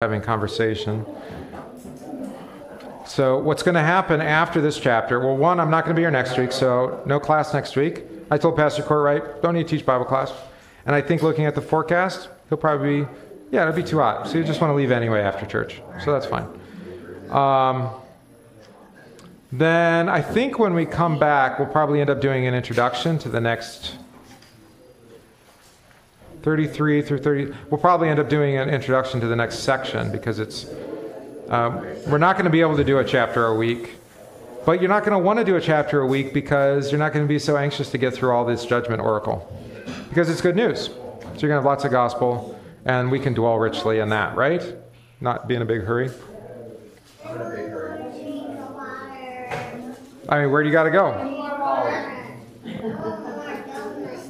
Having conversation. So what's going to happen after this chapter? Well, one, I'm not going to be here next week, so no class next week. I told Pastor Courtwright, don't need to teach Bible class. And I think looking at the forecast, he'll probably be, it'll be too hot. So you just want to leave anyway after church. So that's fine. Then I think when we come back, we'll probably end up doing an introduction to the next 33 through 30, we'll probably end up doing an introduction to the next section because it's, we're not going to be able to do a chapter a week, but you're not going to want to do a chapter a week because you're not going to be so anxious to get through all this judgment oracle because it's good news. So you're going to have lots of gospel and we can dwell richly in that, right? Not be in a big hurry. I mean, where do you got to go?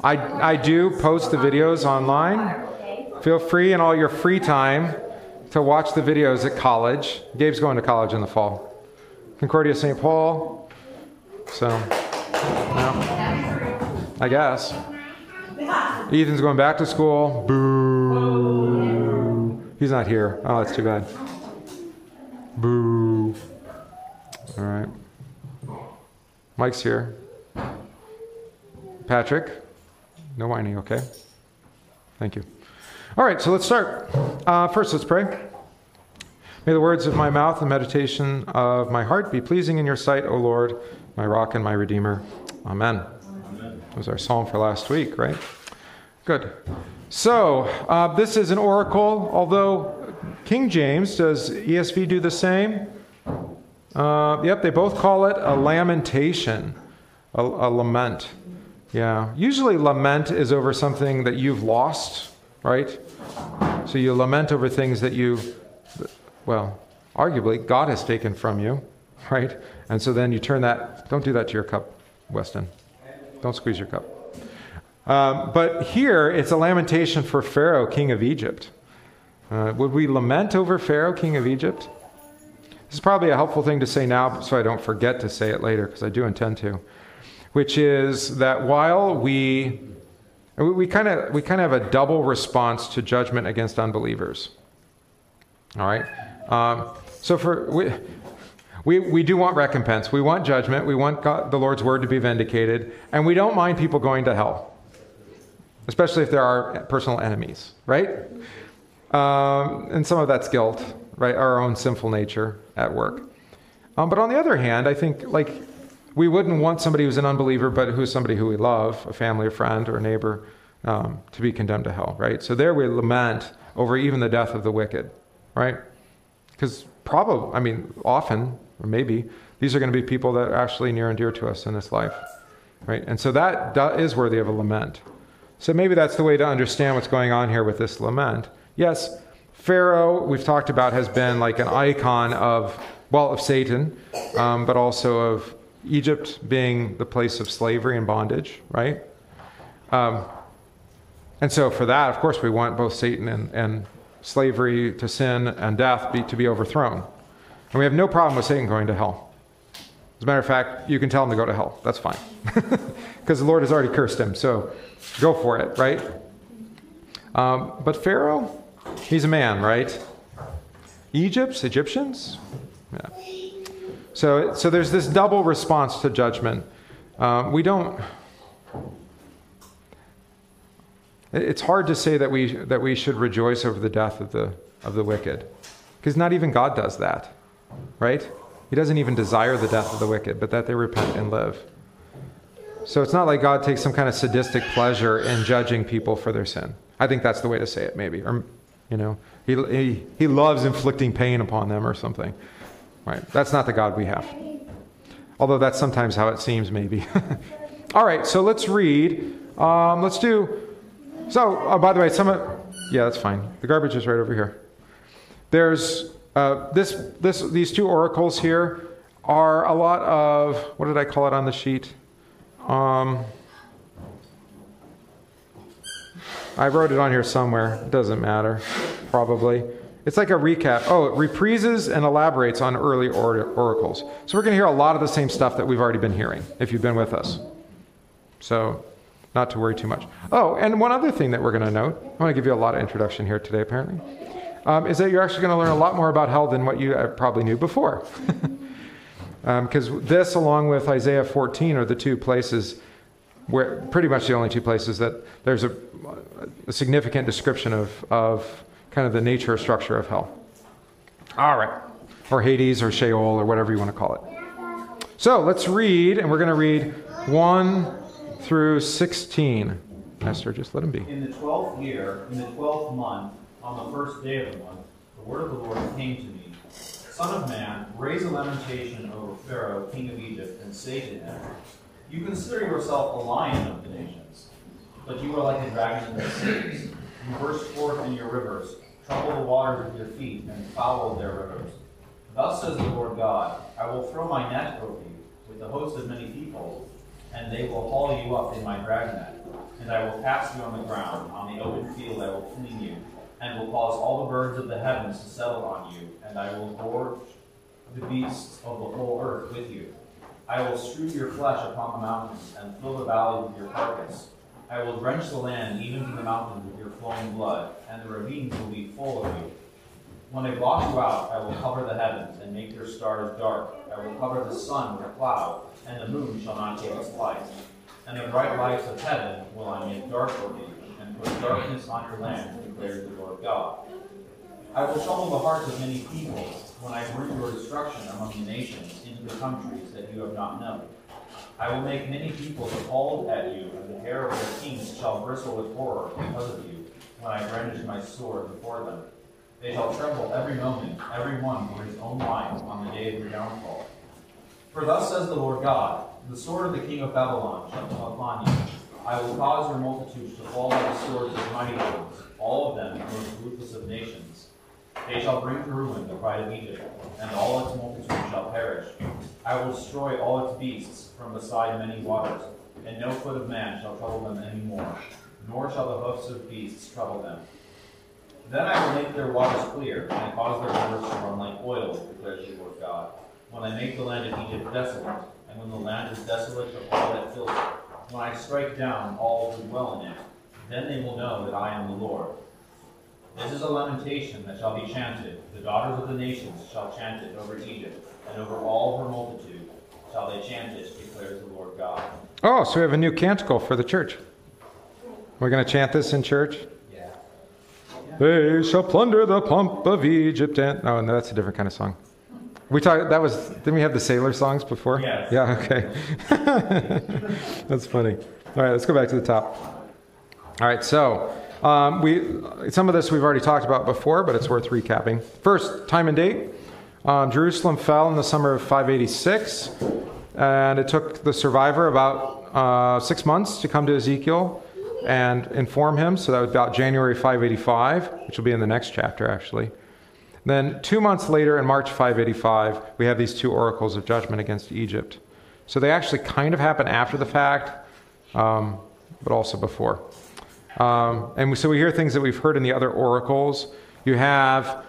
I do post the videos online. Feel free in all your free time to watch the videos at college. Gabe's going to college in the fall. Concordia St. Paul. So, I guess. Ethan's going back to school. Boo. He's not here. Oh, that's too bad. Boo. All right. Mike's here. Patrick. No whining, okay? Thank you. All right, so let's start. First, let's pray. May the words of my mouth and meditation of my heart be pleasing in your sight, O Lord, my rock and my redeemer. Amen. Amen. That was our psalm for last week, right? Good. So this is an oracle, although King James, does ESV do the same? Yep, they both call it a lamentation, a lament. Yeah, usually lament is over something that you've lost, right? So you lament over things that you, well, arguably God has taken from you, right? And so then you turn that, don't do that to your cup, Weston. Don't squeeze your cup. But here it's a lamentation for Pharaoh, king of Egypt. Would we lament over Pharaoh, king of Egypt? This is probably a helpful thing to say now so I don't forget to say it later because I do intend to. Which is that while we kind of have a double response to judgment against unbelievers. All right. So for we do want recompense. We want judgment. We want God, the Lord's word to be vindicated, and we don't mind people going to hell, especially if they're our personal enemies, right? And some of that's guilt, right? Our own sinful nature at work. But on the other hand, I think like. We wouldn't want somebody who's an unbeliever, but who's somebody who we love, a family, a friend, or a neighbor, to be condemned to hell, right? So there we lament over even the death of the wicked, right? Because probably, I mean, often, or maybe, these are going to be people that are actually near and dear to us in this life, right? And so that is worthy of a lament. So maybe that's the way to understand what's going on here with this lament. Yes, Pharaoh, we've talked about, has been like an icon of, well, of Satan, but also of Egypt being the place of slavery and bondage, right? And so for that, of course, we want both Satan and slavery to sin and death to be overthrown. And we have no problem with Satan going to hell. As a matter of fact, you can tell him to go to hell. That's fine. Because the Lord has already cursed him, so go for it, right? But Pharaoh, he's a man, right? Egyptians? Yeah. So there's this double response to judgment. It's hard to say that we should rejoice over the death of the wicked, because not even God does that, right? He doesn't even desire the death of the wicked, but that they repent and live. So it's not like God takes some kind of sadistic pleasure in judging people for their sin. I think that's the way to say it, maybe, or he loves inflicting pain upon them or something. Right. That's not the God we have. Although that's sometimes how it seems, maybe. All right, so let's read. By the way, yeah, that's fine. The garbage is right over here. There's these two oracles here are a lot of, what did I call it on the sheet? I wrote it on here somewhere. It doesn't matter, probably. It's like a recap. Oh, it reprises and elaborates on early oracles. So we're going to hear a lot of the same stuff that we've already been hearing, if you've been with us. So not to worry too much. Oh, and one other thing that we're going to note. I want to give you a lot of introduction here today, apparently. is that you're actually going to learn a lot more about hell than what you probably knew before. Because this, along with Isaiah 14, are the two places where, pretty much the only two places that there's a significant description of kind of the nature or structure of hell. All right. Or Hades or Sheol or whatever you want to call it. So let's read, and we're going to read 1 through 16. Master, just let him be. In the 12th year, in the 12th month, on the first day of the month, the word of the Lord came to me. Son of man, raise a lamentation over Pharaoh, king of Egypt, and say to him, you consider yourself a lion of the nations, but you are like a dragon in the seas. You burst forth in your rivers, trouble the waters with your feet, and foul their rivers. Thus says the Lord God, I will throw my net over you with the host of many people, and they will haul you up in my dragnet, and I will cast you on the ground, on the open field I will fling you, and will cause all the birds of the heavens to settle on you, and I will gorge the beasts of the whole earth with you. I will strew your flesh upon the mountains, and fill the valley with your carcass. I will drench the land even to the mountains with your flowing blood, and the ravines will be full of you. When I blot you out, I will cover the heavens, and make your stars dark. I will cover the sun with a cloud, and the moon shall not give us light. And the bright lights of heaven will I make dark over you, and put darkness on your land, declares the Lord God. I will trouble the hearts of many people, when I bring your destruction among the nations into the countries that you have not known. I will make many people appalled at you, and the hair of their kings shall bristle with horror because of you, when I brandish my sword before them. They shall tremble every moment, every one for his own life, on the day of your downfall. For thus says the Lord God, the sword of the king of Babylon shall come upon you. I will cause your multitudes to fall by the swords of mighty ones, all of them the most ruthless of nations. They shall bring to ruin the pride of Egypt, and all its multitude shall perish. I will destroy all its beasts from beside many waters, and no foot of man shall trouble them any more, nor shall the hoofs of beasts trouble them. Then I will make their waters clear, and cause their rivers to run like oil, declares the Lord God, when I make the land of Egypt desolate, and when the land is desolate of all that fills it, when I strike down all who dwell in it, then they will know that I am the Lord. This is a lamentation that shall be chanted. The daughters of the nations shall chant it over Egypt, and over all her multitude shall they chant it, declares the Lord God. Oh, so we have a new canticle for the church. We're going to chant this in church? Yeah. They shall plunder the pomp of Egypt and... Oh, no, that's a different kind of song. We talked, that was... Didn't we have the sailor songs before? Yes. Yeah, okay. That's funny. All right, let's go back to the top. All right, so... some of this we've already talked about before, but it's worth recapping. First, time and date. Jerusalem fell in the summer of 586, and it took the survivor about 6 months to come to Ezekiel and inform him. So that was about January 585, which will be in the next chapter, actually. Then 2 months later, in March 585, we have these two oracles of judgment against Egypt. So they actually kind of happen after the fact, but also before. And so we hear things that we've heard in the other oracles. You have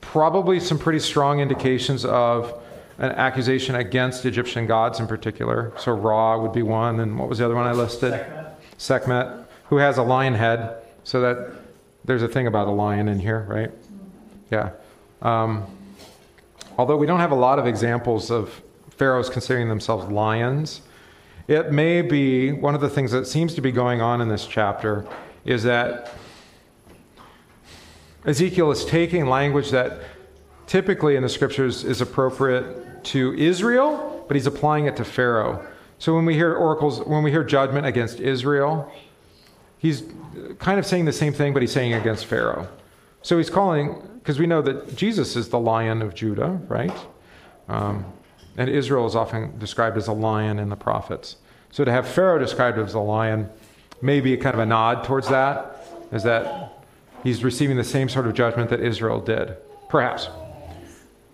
probably some pretty strong indications of an accusation against Egyptian gods in particular. So Ra would be one, and what was the other one I listed? Sekhmet, who has a lion head. So that there's a thing about a lion in here, right? Yeah. Although we don't have a lot of examples of pharaohs considering themselves lions. It may be one of the things that seems to be going on in this chapter is that Ezekiel is taking language that typically in the scriptures is appropriate to Israel, but he's applying it to Pharaoh. So when we hear oracles, when we hear judgment against Israel, he's kind of saying the same thing, but he's saying against Pharaoh. So he's calling, because we know that Jesus is the Lion of Judah, right? And Israel is often described as a lion in the prophets. So to have Pharaoh described as a lion may be kind of a nod towards that, is that he's receiving the same sort of judgment that Israel did, perhaps.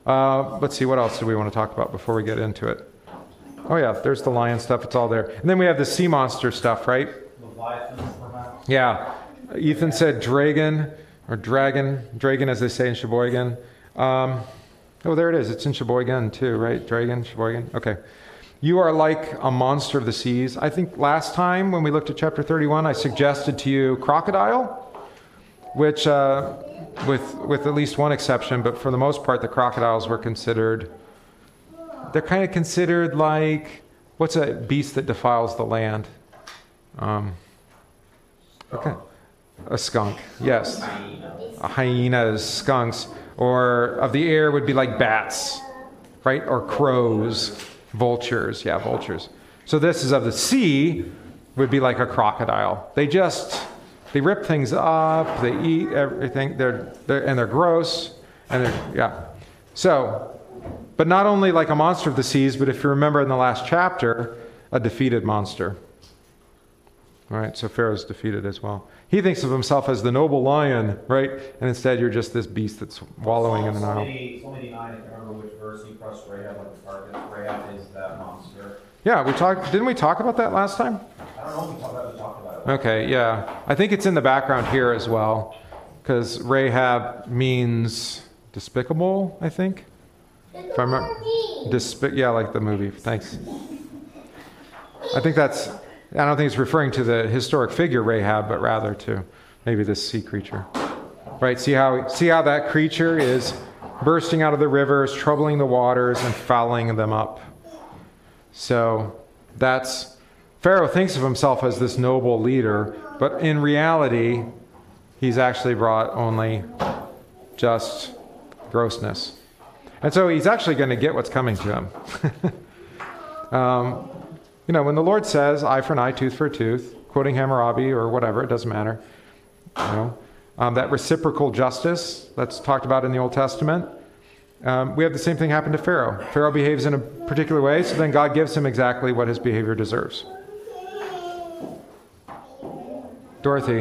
Let's see, what else do we want to talk about before we get into it? Oh yeah, there's the lion stuff, it's all there. And then we have the sea monster stuff, right? Leviathan, perhaps. Yeah, Ethan said dragon, or dragon as they say in Sheboygan. Oh, there it is. It's in Sheboygan too, right? Dragon, Sheboygan. Okay. You are like a monster of the seas. I think last time when we looked at chapter 31, I suggested to you crocodile. which, with at least one exception, but for the most part, the crocodiles were considered, they're kind of considered like, what's a beast that defiles the land? Okay. A skunk, yes. Hyenas, skunks, or of the air would be like bats, right? Or crows, vultures, yeah, vultures. So this is of the sea, would be like a crocodile. They rip things up, they eat everything, and they're gross, and yeah. So, but not only like a monster of the seas, but if you remember in the last chapter, a defeated monster. All right, so Pharaoh's defeated as well. He thinks of himself as the noble lion, right? And instead you're just this beast that's wallowing in the Nile. Psalm 89, I can't remember which verse, he crushed Rahab like a carcass. Rahab is that monster. Yeah, didn't we talk about that last time? I don't know if we talked about it. Okay, yeah. I think it's in the background here as well, because Rahab means despicable, I think. If I remember, yeah, like the movie. Thanks. I don't think it's referring to the historic figure Rahab, but rather to maybe this sea creature. Right? See how that creature is bursting out of the rivers, troubling the waters, and fouling them up. So that's Pharaoh thinks of himself as this noble leader, but in reality, he's actually brought only just grossness. And so he's actually going to get what's coming to him. You know, when the Lord says, eye for an eye, tooth for a tooth, quoting Hammurabi or whatever, it doesn't matter. You know, that reciprocal justice that's talked about in the Old Testament, we have the same thing happen to Pharaoh. Pharaoh behaves in a particular way, so then God gives him exactly what his behavior deserves. Dorothy.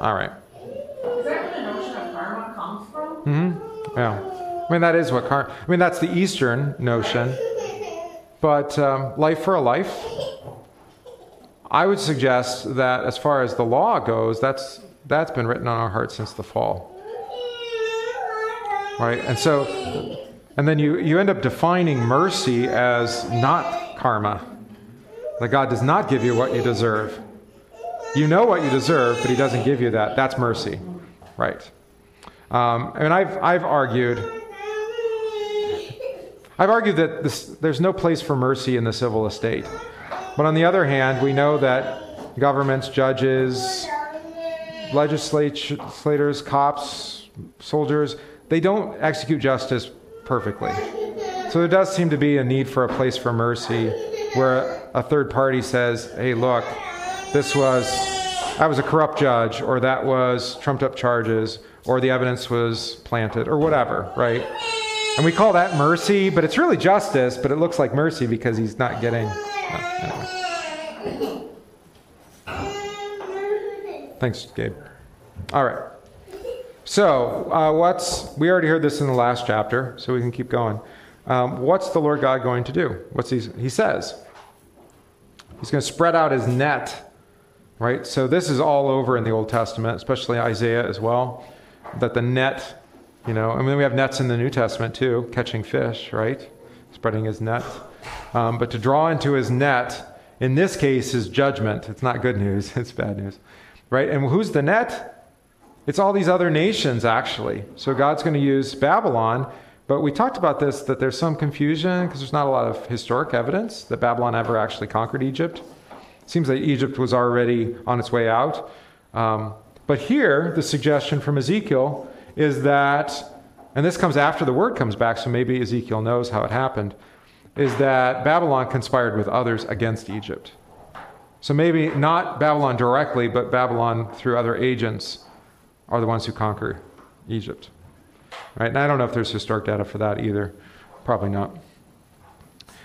All right. Is that where the notion of karma comes from? Mm-hmm. Yeah. I mean, that is what karma... I mean, that's the Eastern notion. But life for a life, I would suggest that as far as the law goes, that's been written on our hearts since the fall, right? And so, and then you end up defining mercy as not karma, that God does not give you what you deserve. You know what you deserve, but He doesn't give you that. That's mercy, right? And I've argued. that there's no place for mercy in the civil estate. But on the other hand, we know that governments, judges, legislators, cops, soldiers, they don't execute justice perfectly. So there does seem to be a need for a place for mercy where a third party says, hey, look, I was a corrupt judge, or that was trumped up charges, or the evidence was planted, or whatever, right? And we call that mercy, but it's really justice, but it looks like mercy because he's not getting... Anyway. Thanks, Gabe. All right. So, we already heard this in the last chapter, so we can keep going. What's the Lord God going to do? He says? He's going to spread out his net, right? So this is all over in the Old Testament, especially Isaiah as well, that the net... You know, I mean, we have nets in the New Testament too, catching fish, right? Spreading his net. But to draw into his net, in this case, is judgment. It's not good news, it's bad news, right? And who's the net? It's all these other nations, actually. So God's going to use Babylon, but we talked about this, that there's some confusion because there's not a lot of historic evidence that Babylon ever actually conquered Egypt. It seems like Egypt was already on its way out. But here, the suggestion from Ezekiel is that, and this comes after the word comes back, so maybe Ezekiel knows how it happened, is that Babylon conspired with others against Egypt. So maybe not Babylon directly, but Babylon through other agents are the ones who conquer Egypt. Right? And I don't know if there's historic data for that either. Probably not.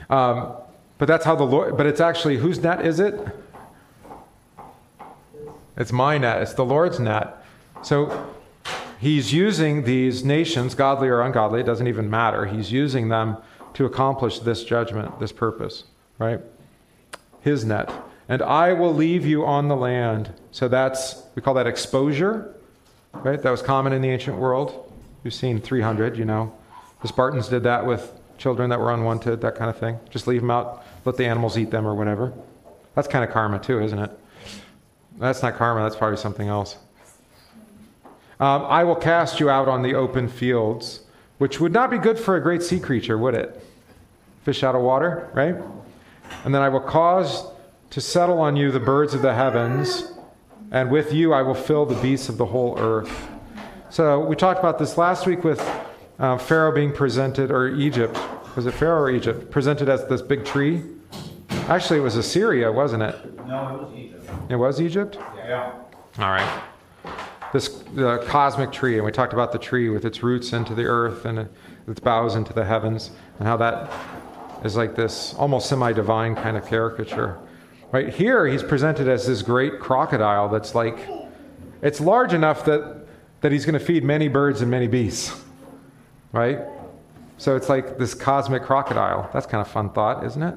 But that's how the Lord, but it's actually, whose net is it? It's my net. It's the Lord's net. So He's using these nations, godly or ungodly, it doesn't even matter. He's using them to accomplish this judgment, this purpose, right? His net. And I will leave you on the land. So we call that exposure, right? That was common in the ancient world. You've seen 300, you know. The Spartans did that with children that were unwanted, that kind of thing. Just leave them out, let the animals eat them or whatever. That's kind of karma too, isn't it? That's not karma, that's probably something else. I will cast you out on the open fields, which would not be good for a great sea creature, would it? Fish out of water, right? And then I will cause to settle on you the birds of the heavens, and with you I will fill the beasts of the whole earth. So we talked about this last week with Pharaoh being presented, or Egypt. Was it Pharaoh or Egypt? Presented as this big tree. Actually, it was Assyria, wasn't it? No, it was Egypt. It was Egypt? Yeah. All right. The cosmic tree, and we talked about the tree with its roots into the earth and its boughs into the heavens, and how that is like this almost semi-divine kind of caricature. Right here, he's presented as this great crocodile that's like, it's large enough that he's going to feed many birds and many beasts, right? So it's like this cosmic crocodile. That's kind of a fun thought, isn't it?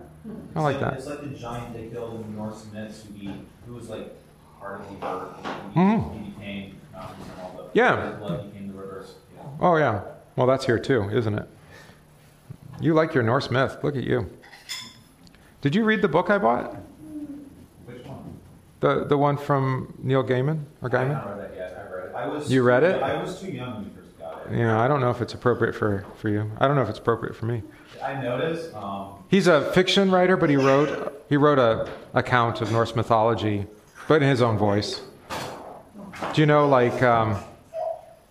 I like that. It's like the giant they killed in the Norse myths who was like part of the bird. He became Oh, yeah. Well, that's here too, isn't it? You like your Norse myth. Look at you. Did you read the book I bought? Which one? The one from Neil Gaiman? Or Gaiman? I haven't read that yet. I read it. You read it? I was too young when you first got it. Yeah, I don't know if it's appropriate for you. I don't know if it's appropriate for me. I noticed. He's a fiction writer, but he wrote an account of Norse mythology, but in his own voice. Do you know, like,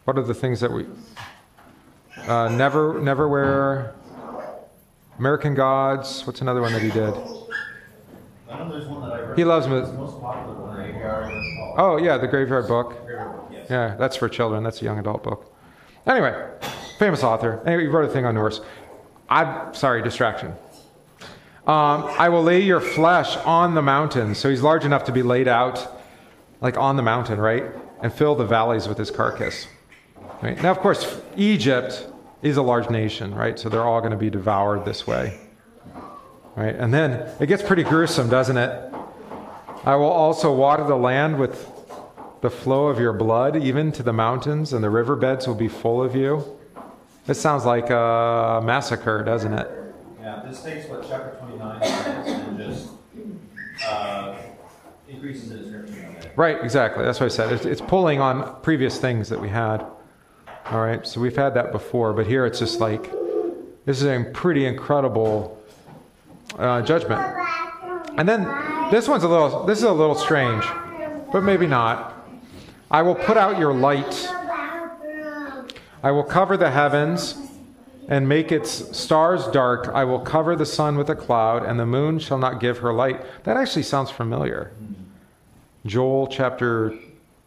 what are the things that we... Never Wear... American Gods. What's another one that he did? I know there's one that I read. He loves myth. Oh, yeah, the Graveyard Book. Yes. Yeah, that's for children. That's a young adult book. Anyway, famous author. Anyway, he wrote a thing on Norse. Distraction. I will lay your flesh on the mountain. So he's large enough to be laid out, like on the mountain, right? And fill the valleys with his carcass. Right? Now, of course, Egypt is a large nation, right? So they're all going to be devoured this way, right? And then it gets pretty gruesome, doesn't it? I will also water the land with the flow of your blood, even to the mountains, and the riverbeds will be full of you. This sounds like a massacre, doesn't it? Yeah, this takes what chapter 29 says and just increases the description of it. Right, exactly. That's what I said. It's pulling on previous things that we had. All right, so we've had that before, but here it's just like, this is a pretty incredible judgment. And then this is a little strange, but maybe not. I will put out your light. I will cover the heavens and make its stars dark. I will cover the sun with a cloud, and the moon shall not give her light. That actually sounds familiar. Joel chapter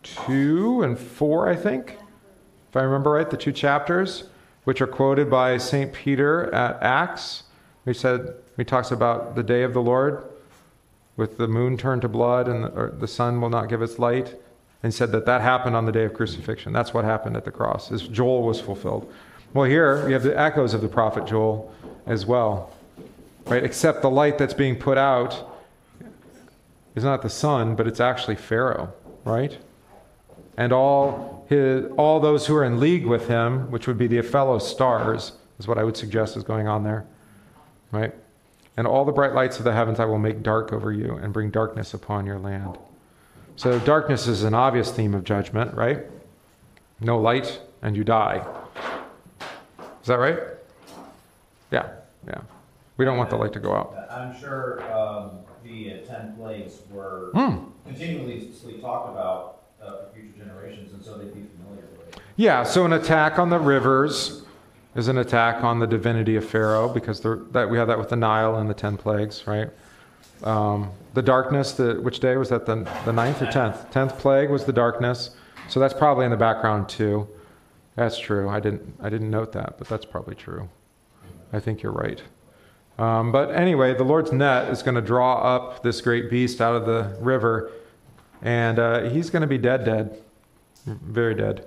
2 and 4, I think. If I remember right, the two chapters, which are quoted by St. Peter at Acts, he talks about the day of the Lord with the moon turned to blood and the sun will not give its light. And he said that happened on the day of crucifixion. That's what happened at the cross, is Joel was fulfilled. Well, here we have the echoes of the prophet Joel as well, right? Except the light that's being put out is not the sun, but it's actually Pharaoh, right? And all those who are in league with him, which would be the fellow stars, is what I would suggest is going on there, right? And all the bright lights of the heavens I will make dark over you and bring darkness upon your land. So darkness is an obvious theme of judgment, right? No light and you die. Is that right? Yeah. We don't want the light to go out. I'm sure the 10 plagues were continually talked about for future generations, and so they'd be familiar with it. Yeah, so an attack on the rivers is an attack on the divinity of Pharaoh, because we have that with the Nile and the 10 plagues, right? The darkness, which day was that, the 9th or 10th? 10th plague was the darkness, so that's probably in the background too. That's true. I didn't note that, but that's probably true. I think you're right. But anyway, the Lord's net is going to draw up this great beast out of the river, and he's going to be dead, very dead.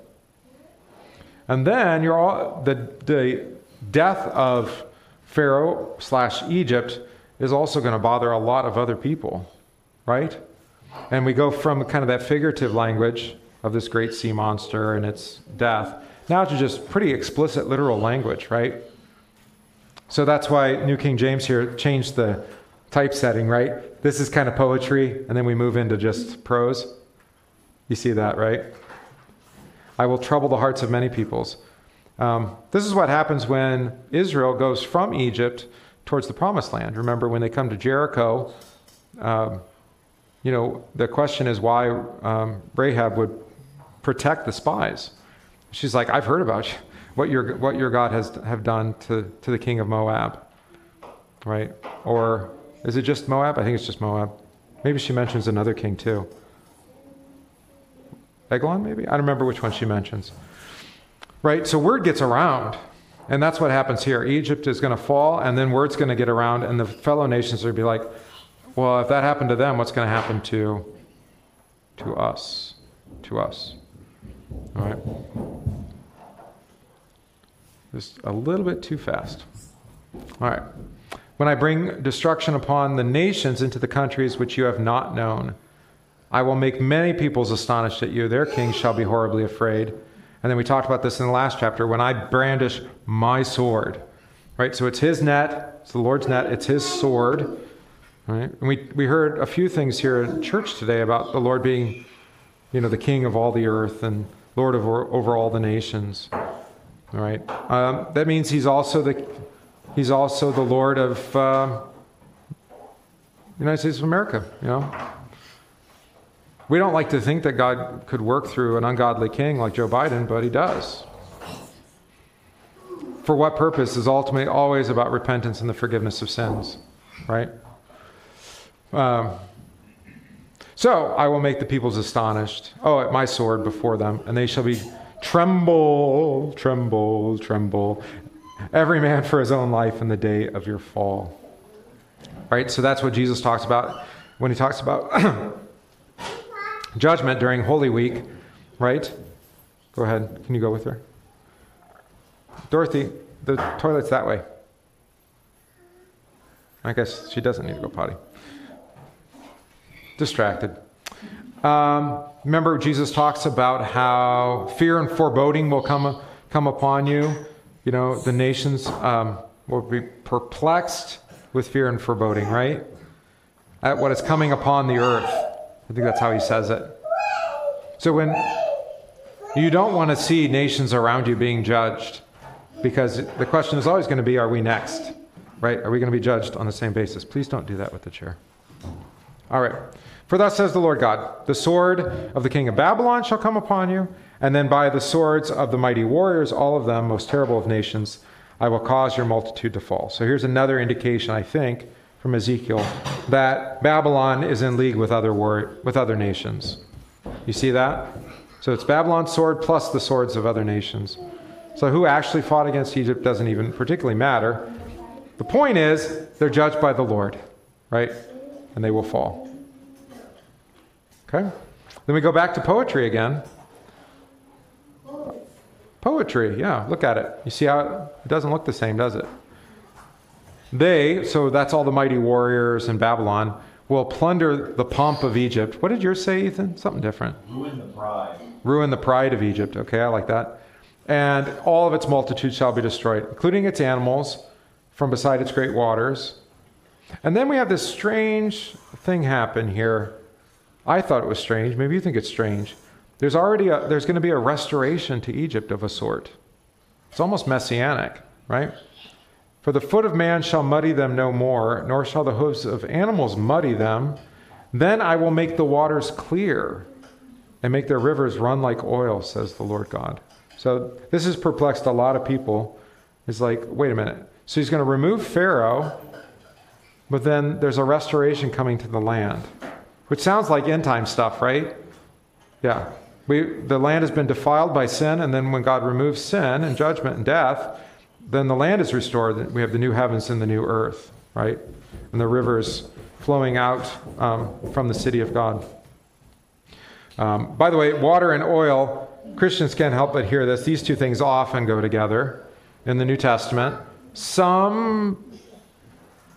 And then the death of Pharaoh / Egypt is also going to bother a lot of other people, right? And we go from kind of that figurative language of this great sea monster and its death now to just pretty explicit literal language, right? So that's why New King James here changed the typesetting, right? This is kind of poetry, and then we move into just prose. You see that, right? I will trouble the hearts of many peoples. This is what happens when Israel goes from Egypt towards the Promised Land. Remember, when they come to Jericho, you know, the question is why Rahab would protect the spies. She's like, I've heard about you, what your God have done to the king of Moab, right? Or is it just Moab? I think it's just Moab. Maybe she mentions another king too. Eglon, maybe? I don't remember which one she mentions. Right, so word gets around, and that's what happens here. Egypt is going to fall, and then word's going to get around, and the fellow nations are going to be like, well, if that happened to them, what's going to happen to us? To us. All right. Just a little bit too fast. All right. When I bring destruction upon the nations into the countries which you have not known, I will make many peoples astonished at you. Their kings shall be horribly afraid. And then we talked about this in the last chapter, when I brandish my sword. Right? So it's his net. It's the Lord's net. It's his sword. Right? And we heard a few things here in church today about the Lord being, you know, the king of all the earth and Lord over all the nations. All right. That means he's also the Lord of the United States of America. You know, we don't like to think that God could work through an ungodly king like Joe Biden, but he does. For what purpose is ultimately always about repentance and the forgiveness of sins, right? So I will make the peoples astonished, oh, at my sword before them, and they shall be tremble, tremble, tremble, every man for his own life in the day of your fall. Right? So that's what Jesus talks about when he talks about judgment during Holy Week, right? Go ahead. Can you go with her? Dorothy, the toilet's that way. I guess she doesn't need to go potty. Distracted. Remember, Jesus talks about how fear and foreboding will come upon you. You know, the nations will be perplexed with fear and foreboding, right? At what is coming upon the earth. I think that's how he says it. So when you don't want to see nations around you being judged, because the question is always going to be, are we next? Right? Are we going to be judged on the same basis? Please don't do that with the chair. All right. For thus says the Lord God, the sword of the king of Babylon shall come upon you, and then by the swords of the mighty warriors, all of them, most terrible of nations, I will cause your multitude to fall. So here's another indication, I think, from Ezekiel, that Babylon is in league with other nations. You see that? So it's Babylon's sword plus the swords of other nations. So who actually fought against Egypt doesn't even particularly matter. The point is, they're judged by the Lord, right? And they will fall. Okay? Then we go back to poetry again. Poetry, yeah, look at it. You see how it doesn't look the same, does it? They, so that's all the mighty warriors in Babylon, will plunder the pomp of Egypt. What did yours say, Ethan? Something different. Ruin the pride. Ruin the pride of Egypt. Okay, I like that. And all of its multitude shall be destroyed, including its animals from beside its great waters. And then we have this strange thing happen here. I thought it was strange. Maybe you think it's strange. There's going to be a restoration to Egypt of a sort. It's almost messianic, right? For the foot of man shall muddy them no more, nor shall the hooves of animals muddy them. Then I will make the waters clear and make their rivers run like oil, says the Lord God. So this has perplexed a lot of people. It's like, wait a minute. So he's going to remove Pharaoh, but then there's a restoration coming to the land, which sounds like end time stuff, right? Yeah. The land has been defiled by sin, and then when God removes sin and judgment and death, then the land is restored. We have the new heavens and the new earth, right? And the rivers flowing out from the city of God. By the way, water and oil, Christians can't help but hear this. These two things often go together in the New Testament. Some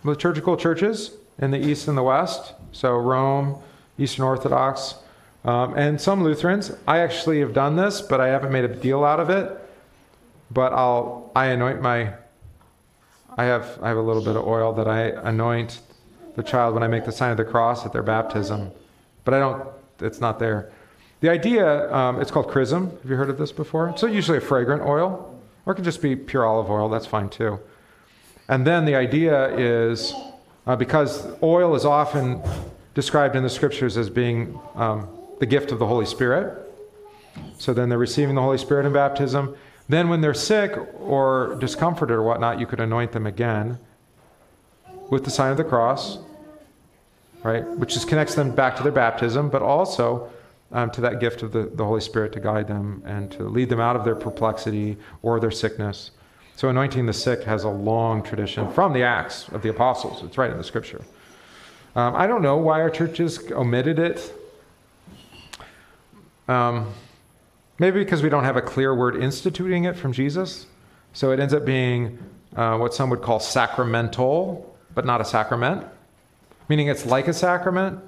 liturgical churches in the East and the West, so Rome, Eastern Orthodox, and some Lutherans. I actually have done this, but I haven't made a deal out of it. But I anoint my, I have a little bit of oil that I anoint the child when I make the sign of the cross at their baptism. But I don't, it's not there. The idea, it's called chrism. Have you heard of this before? It's usually a fragrant oil, or it can just be pure olive oil. That's fine too. And then the idea is, because oil is often described in the scriptures as being the gift of the Holy Spirit. So then they're receiving the Holy Spirit in baptism. Then when they're sick or discomforted or whatnot, you could anoint them again with the sign of the cross, right? Which just connects them back to their baptism, but also to that gift of the Holy Spirit to guide them and to lead them out of their perplexity or their sickness. So anointing the sick has a long tradition from the Acts of the Apostles. It's right in the scripture. I don't know why our churches omitted it. Maybe because we don't have a clear word instituting it from Jesus. So it ends up being what some would call sacramental, but not a sacrament. Meaning it's like a sacrament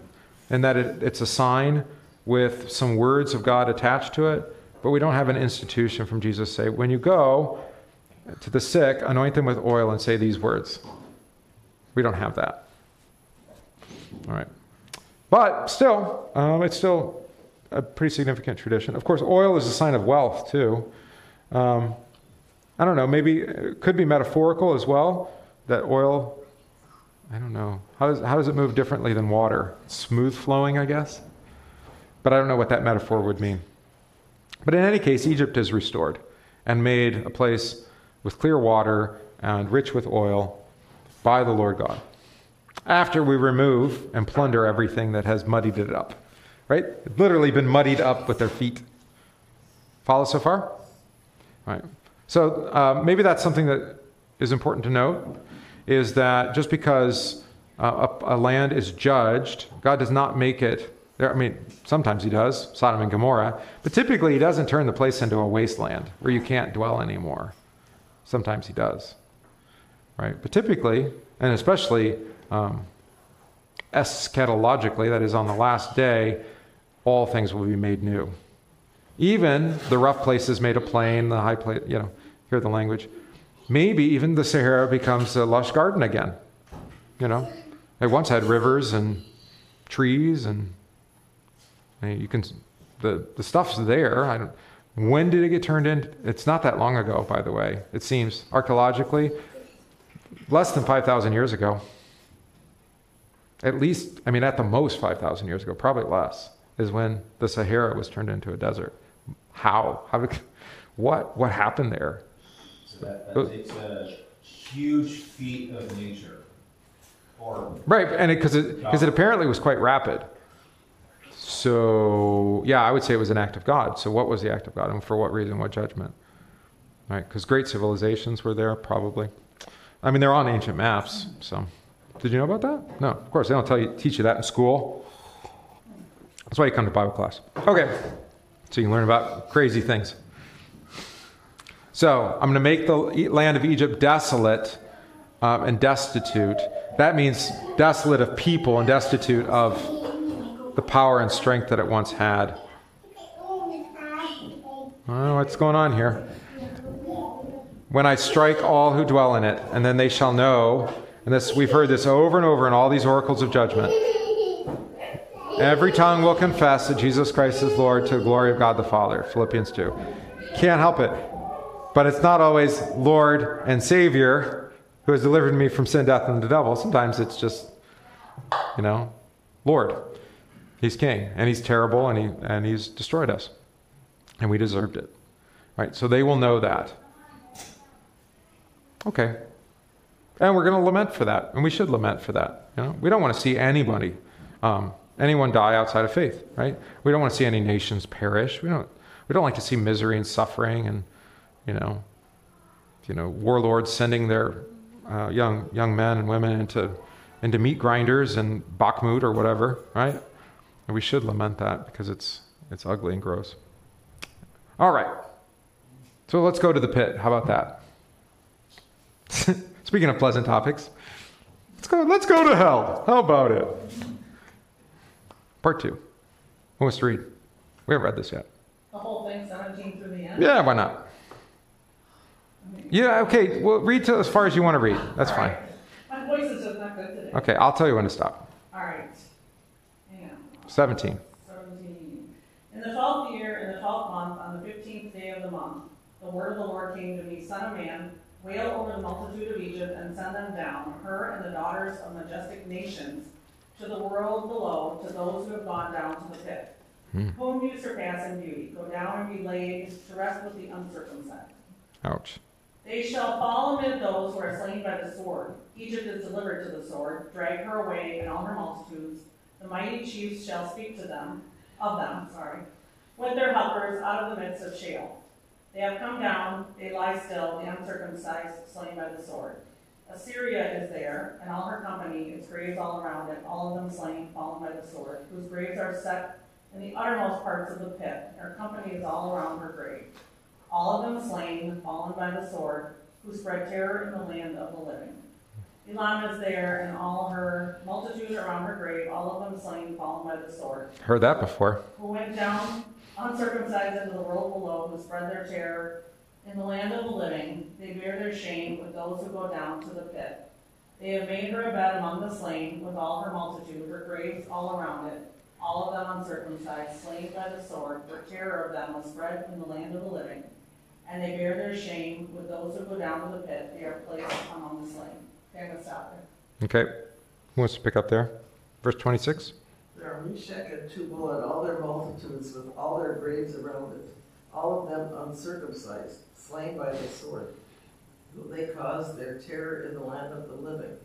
in that it's a sign with some words of God attached to it. But we don't have an institution from Jesus say, when you go to the sick, anoint them with oil and say these words. We don't have that. All right. But still, it's still a pretty significant tradition. Of course, oil is a sign of wealth too. I don't know, maybe it could be metaphorical as well, that oil, I don't know. How does it move differently than water? It's smooth flowing, I guess. But I don't know what that metaphor would mean. But in any case, Egypt is restored and made a place with clear water and rich with oil by the Lord God. After we remove and plunder everything that has muddied it up. Right? Literally been muddied up with their feet. Follow so far? All right. So maybe that's something that is important to note, is that just because a land is judged, God does not make it, sometimes he does, Sodom and Gomorrah, but typically he doesn't turn the place into a wasteland where you can't dwell anymore. Sometimes he does, right? But typically, and especially eschatologically, that is on the last day, all things will be made new. Even the rough places made a plain, the high place, hear the language. Maybe even the Sahara becomes a lush garden again. It once had rivers and trees and you can, the stuff's there. When did it get turned in? It's not that long ago, by the way. It seems, archaeologically, less than 5,000 years ago. At least, at the most 5,000 years ago, probably less, is when the Sahara was turned into a desert. How? What happened there? So that takes a huge feat of nature. Right, and because it apparently was quite rapid. So, yeah, I would say it was an act of God. So what was the act of God, and for what reason, what judgment? Right, because great civilizations were there, probably. They're on ancient maps, so. Did you know about that? No, of course, they don't teach you that in school. That's why you come to Bible class. Okay, so you can learn about crazy things. So, I'm going to make the land of Egypt desolate and destitute. That means desolate of people and destitute of the power and strength that it once had. Oh, what's going on here? When I strike all who dwell in it, and then they shall know, and this we've heard this over and over in all these oracles of judgment. Every tongue will confess that Jesus Christ is Lord to the glory of God the Father. Philippians 2. Can't help it. But it's not always Lord and Savior who has delivered me from sin, death, and the devil. Sometimes it's just, Lord. He's king, and he's terrible, and he's destroyed us, and we deserved it. All right, so they will know that. Okay. And we're going to lament for that, and we should lament for that. We don't want to see anybody, anyone die outside of faith, right? We don't want to see any nations perish. We don't like to see misery and suffering, and warlords sending their young men and women into meat grinders and Bakhmut or whatever, right? And we should lament that because it's ugly and gross. All right. So let's go to the pit. How about that? Speaking of pleasant topics, let's go to hell. How about it? Part 2. Who wants to read? We haven't read this yet. The whole thing, 17 through the end? Yeah, why not? Yeah, okay. Well, read as far as you want to read. That's fine. My voice is just not good today. Okay, I'll tell you when to stop. All right. 17. And the the word of the Lord came to me, Son of man, wail over the multitude of Egypt and send them down, her and the daughters of majestic nations, to the world below, to those who have gone down to the pit. Whom you surpass in beauty, go down and be laid to rest with the uncircumcised. Ouch. They shall fall amid those who are slain by the sword. Egypt is delivered to the sword. Drag her away and all her multitudes. The mighty chiefs shall speak to them, with their helpers out of the midst of Sheol. They have come down, they lie still, the uncircumcised slain by the sword. Assyria is there, and all her company, its graves all around it, all of them slain, fallen by the sword, whose graves are set in the uttermost parts of the pit, and her company is all around her grave. All of them slain, fallen by the sword, who spread terror in the land of the living. Elam is there, and all her multitude around her grave, all of them slain, fallen by the sword. Heard that before. Who went down uncircumcised into the world below, who spread their terror in the land of the living. They bear their shame with those who go down to the pit. They have made her a bed among the slain, with all her multitude, her graves all around it. All of them uncircumcised, slain by the sword, for terror of them was spread in the land of the living. And they bear their shame with those who go down to the pit. They are placed among the slain. Okay, I'm going to stop there. Okay. Who wants to pick up there? Verse 26. There are Meshech and Tubal and all their multitudes with all their graves around it, all of them uncircumcised, slain by the sword. They cause their terror in the land of the living.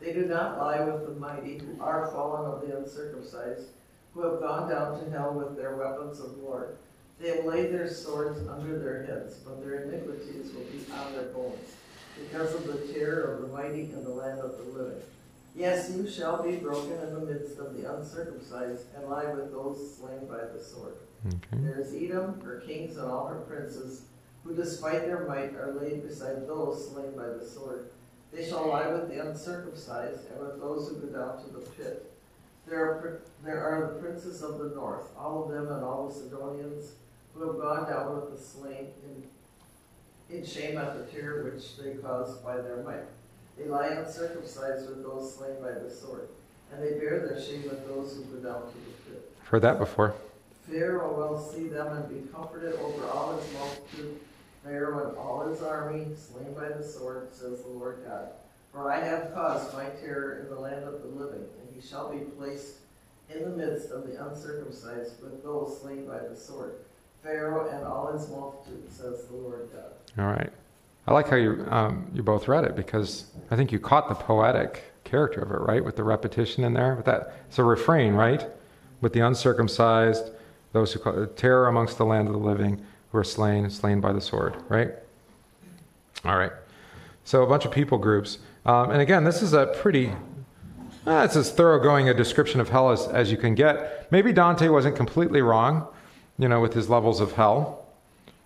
They do not lie with the mighty who are fallen of the uncircumcised, who have gone down to hell with their weapons of war. They have laid their swords under their heads, but their iniquities will be on their bones, because of the terror of the mighty in the land of the living. Yes, you shall be broken in the midst of the uncircumcised, and lie with those slain by the sword. Okay. There is Edom, her kings and all her princes, who despite their might are laid beside those slain by the sword. They shall lie with the uncircumcised, and with those who go down to the pit. There are the princes of the north, all of them and all the Sidonians, who have gone down with the slain in shame at the terror which they caused by their might. They lie uncircumcised with those slain by the sword, and they bear their shame with those who go down to the pit. I've heard that before. Pharaoh will see them and be comforted over all his multitude, Pharaoh and all his army, slain by the sword, says the Lord God. For I have caused my terror in the land of the living, and he shall be placed in the midst of the uncircumcised with those slain by the sword. Pharaoh and all his multitude, says the Lord God. All right. I like how you both read it, because I think you caught the poetic character of it, right? With the repetition in there. With that, it's a refrain, right? With the uncircumcised, those who call terror amongst the land of the living, who are slain by the sword, right? All right. So a bunch of people groups. And again, this is a pretty, it's as thoroughgoing a description of hell as you can get. Maybe Dante wasn't completely wrong, you know, with his levels of hell,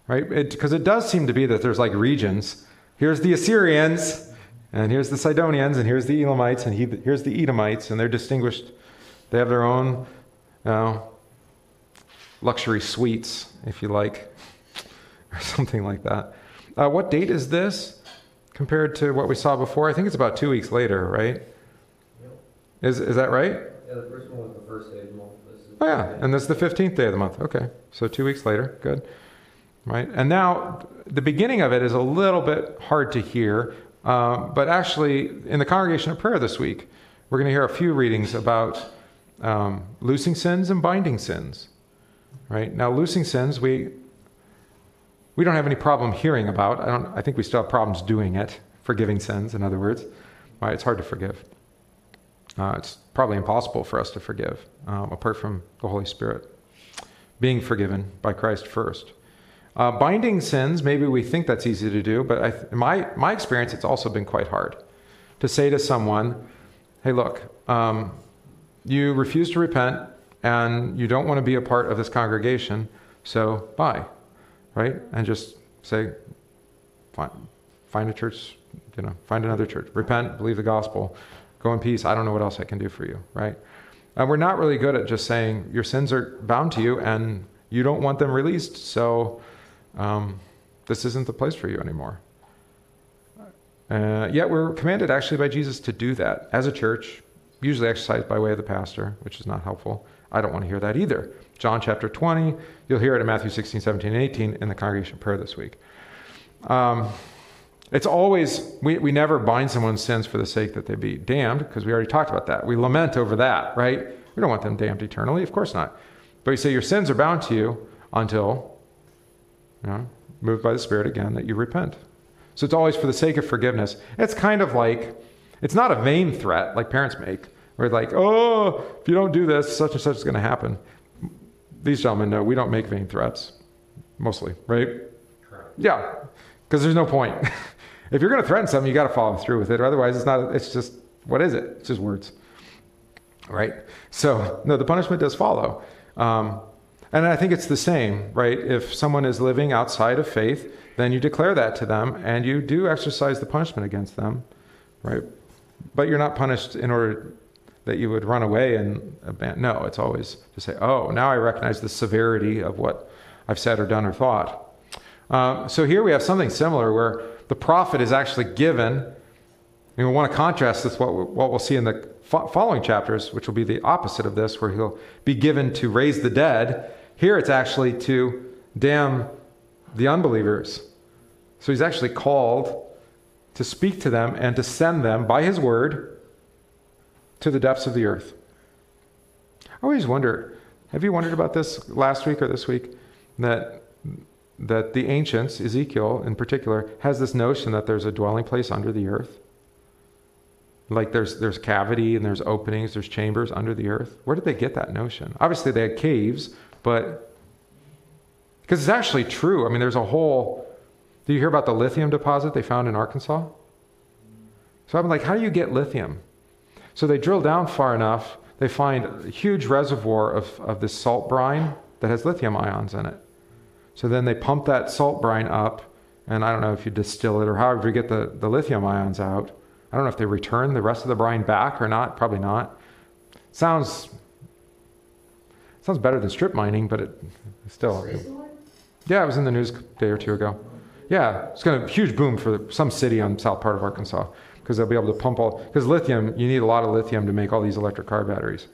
right? Because it does seem to be that there's like regions. Here's the Assyrians, and here's the Sidonians, and here's the Elamites, and here's the Edomites, and they're distinguished. They have their own luxury suites, if you like, or something like that. What date is this? Compared to what we saw before, I think it's about 2 weeks later, right? Yep. Is that right? Yeah, the first one was the first day of the month. Oh yeah, and this is the 15th day of the month. Okay, so 2 weeks later, good. Right, and now the beginning of it is a little bit hard to hear, but actually in the Congregation of Prayer this week, we're going to hear a few readings about loosing sins and binding sins. Right, now loosing sins, we don't have any problem hearing about. I think we still have problems doing it, forgiving sins, in other words. Right, it's hard to forgive. It's probably impossible for us to forgive, apart from the Holy Spirit. Being forgiven by Christ first. Binding sins, maybe we think that's easy to do, but in my experience, it's also been quite hard. To say to someone, hey, look, you refuse to repent, and you don't want to be a part of this congregation, so bye. Right? And just say, find a church, you know, find another church, repent, believe the gospel, go in peace. I don't know what else I can do for you, right? And we're not really good at just saying your sins are bound to you and you don't want them released, so this isn't the place for you anymore. Yet we're commanded actually by Jesus to do that as a church, usually exercised by way of the pastor, which is not helpful. I don't want to hear that either. John chapter 20, you'll hear it in Matthew 16, 17, and 18 in the Congregation Prayer this week. It's always, we never bind someone's sins for the sake that they be damned, because we already talked about that. We lament over that, right? We don't want them damned eternally. Of course not. But we say your sins are bound to you until, you know, moved by the Spirit again, that you repent. So it's always for the sake of forgiveness. It's kind of like, it's not a vain threat like parents make, where like, oh, if you don't do this, such and such is going to happen. These gentlemen know we don't make vain threats, mostly, right? Correct. Yeah, because there's no point. If you're going to threaten something, you got to follow through with it. Otherwise, it's not. It's just, what is it? It's just words, right? So no, the punishment does follow. And I think it's the same, right? If someone is living outside of faith, then you declare that to them and you do exercise the punishment against them, right? But you're not punished in order that you would run away and abandon. No, it's always to say, oh, now I recognize the severity of what I've said or done or thought. So here we have something similar where the prophet is actually given, and we want to contrast this what we'll see in the following chapters, which will be the opposite of this, where he'll be given to raise the dead. Here it's actually to damn the unbelievers. So he's actually called to speak to them and to send them by his word to the depths of the earth. I always wonder, have you wondered about this last week or this week, that the ancients, Ezekiel in particular, has this notion that there's a dwelling place under the earth? Like there's cavity and there's openings, there's chambers under the earth. Where did they get that notion? Obviously they had caves, but because it's actually true. I mean, there's a whole, do you hear about the lithium deposit they found in Arkansas? So I'm like, how do you get lithium? So they drill down far enough, they find a huge reservoir of this salt brine that has lithium ions in it. So then they pump that salt brine up, and I don't know if you distill it or however you get the lithium ions out. I don't know if they return the rest of the brine back or not. Probably not. Sounds better than strip mining, but it still. Yeah, it was in the news a day or two ago. Yeah, it's going to be a huge boom for some city on the south part of Arkansas because they'll be able to pump all. Because lithium, you need a lot of lithium to make all these electric car batteries.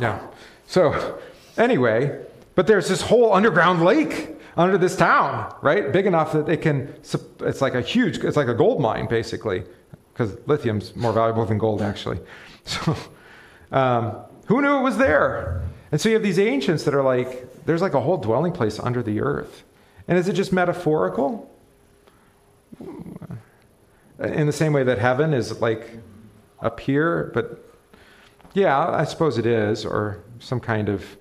Yeah. So anyway, but there's this whole underground lake under this town, right? Big enough that they can, it's like a gold mine, basically, because lithium's more valuable than gold, actually. So who knew it was there? And so you have these ancients that are like, there's like a whole dwelling place under the earth. And is it just metaphorical? In the same way that heaven is like up here, but yeah, I suppose it is, or some kind of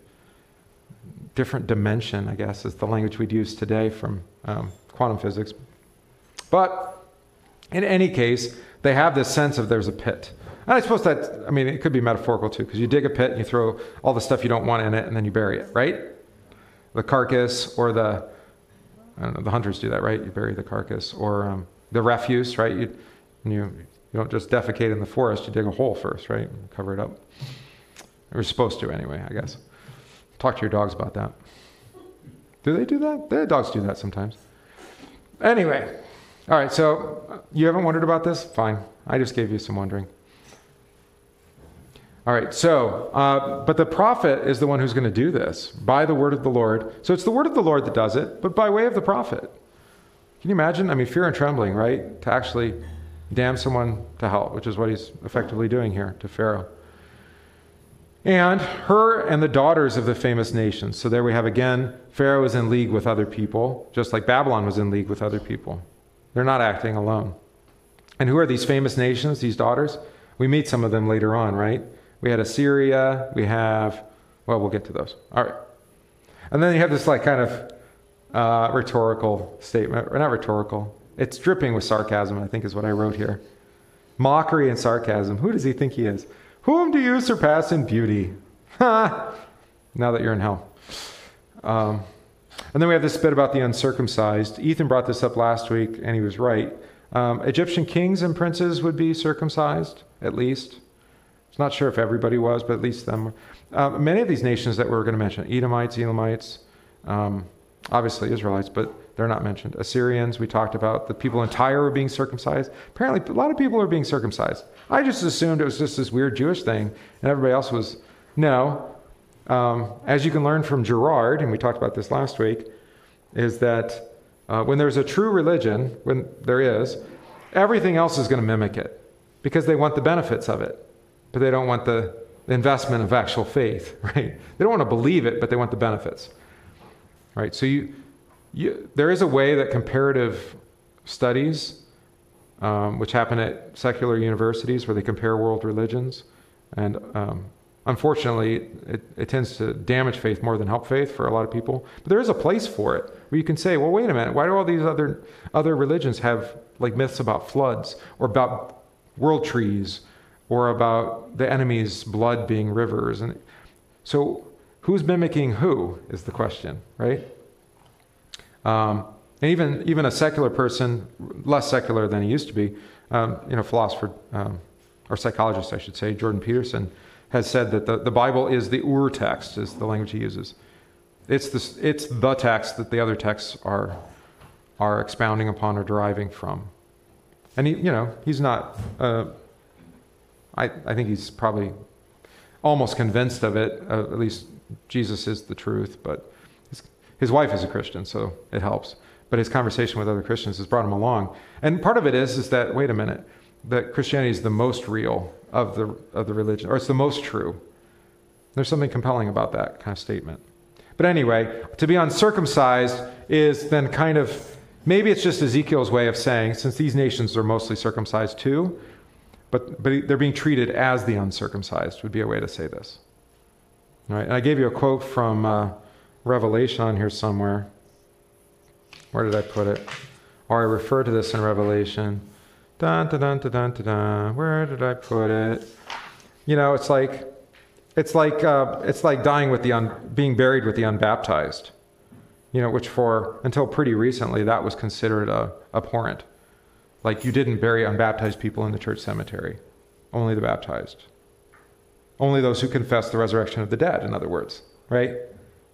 different dimension, I guess, is the language we'd use today from quantum physics. But in any case, they have this sense of there's a pit. And I suppose that, I mean, it could be metaphorical too, because you dig a pit and you throw all the stuff you don't want in it and then you bury it, right? The carcass or the hunters do that, right? You bury the carcass or the refuse, right? You don't just defecate in the forest, you dig a hole first, right? And cover it up. You're supposed to anyway, I guess. Talk to your dogs about that. Do they do that? The dogs do that sometimes. Anyway, all right, so you haven't wondered about this? Fine. I just gave you some wondering. All right, so, but the prophet is the one who's going to do this by the word of the Lord. So it's the word of the Lord that does it, but by way of the prophet. Can you imagine? I mean, fear and trembling, right? To actually damn someone to hell, which is what he's effectively doing here to Pharaoh. And her and the daughters of the famous nations. So there we have again, Pharaoh is in league with other people, just like Babylon was in league with other people. They're not acting alone. And who are these famous nations, these daughters? We meet some of them later on, right? We had Assyria, we'll get to those. All right. And then you have this like kind of rhetorical statement, or not rhetorical. It's dripping with sarcasm, I think is what I wrote here. Mockery and sarcasm. Who does he think he is? Whom do you surpass in beauty? Ha! Now that you're in hell. And then we have this bit about the uncircumcised. Ethan brought this up last week, and he was right. Egyptian kings and princes would be circumcised, at least. I'm not sure if everybody was, but at least them. Many of these nations that we're going to mention, Edomites, Elamites, obviously Israelites, but they're not mentioned. Assyrians, we talked about. The people in Tyre were being circumcised. Apparently, a lot of people are being circumcised. I just assumed it was just this weird Jewish thing, and everybody else was, no. As you can learn from Gerard, and we talked about this last week, is that When there's a true religion, when there is, everything else is going to mimic it because they want the benefits of it, but they don't want the investment of actual faith, right? They don't want to believe it, but they want the benefits, right? So there is a way that comparative studies, which happen at secular universities where they compare world religions, and unfortunately, it tends to damage faith more than help faith for a lot of people. But there is a place for it where you can say, well, wait a minute, why do all these other religions have like myths about floods or about world trees or about the enemy's blood being rivers? And so who's mimicking who is the question, right? And even a secular person, less secular than he used to be, philosopher or psychologist, I should say, Jordan Peterson, has said that the Bible is the ur-text, is the language he uses. It's the text that the other texts are expounding upon or deriving from. And he's not. I think he's probably almost convinced of it. At least Jesus is the truth, but his wife is a Christian, so it helps. But his conversation with other Christians has brought him along. And part of it is that, wait a minute, that Christianity is the most real of the religion, or it's the most true. There's something compelling about that kind of statement. But anyway, to be uncircumcised is then kind of, maybe it's just Ezekiel's way of saying, since these nations are mostly circumcised too, but they're being treated as the uncircumcised would be a way to say this. All right, and I gave you a quote from Revelation on here somewhere. Where did I put it? Or I refer to this in Revelation. Dun, dun, dun, dun, dun, dun. Where did I put it? It's like dying with the being buried with the unbaptized. Which for until pretty recently that was considered abhorrent. Like you didn't bury unbaptized people in the church cemetery, only the baptized, only those who confess the resurrection of the dead. In other words, right,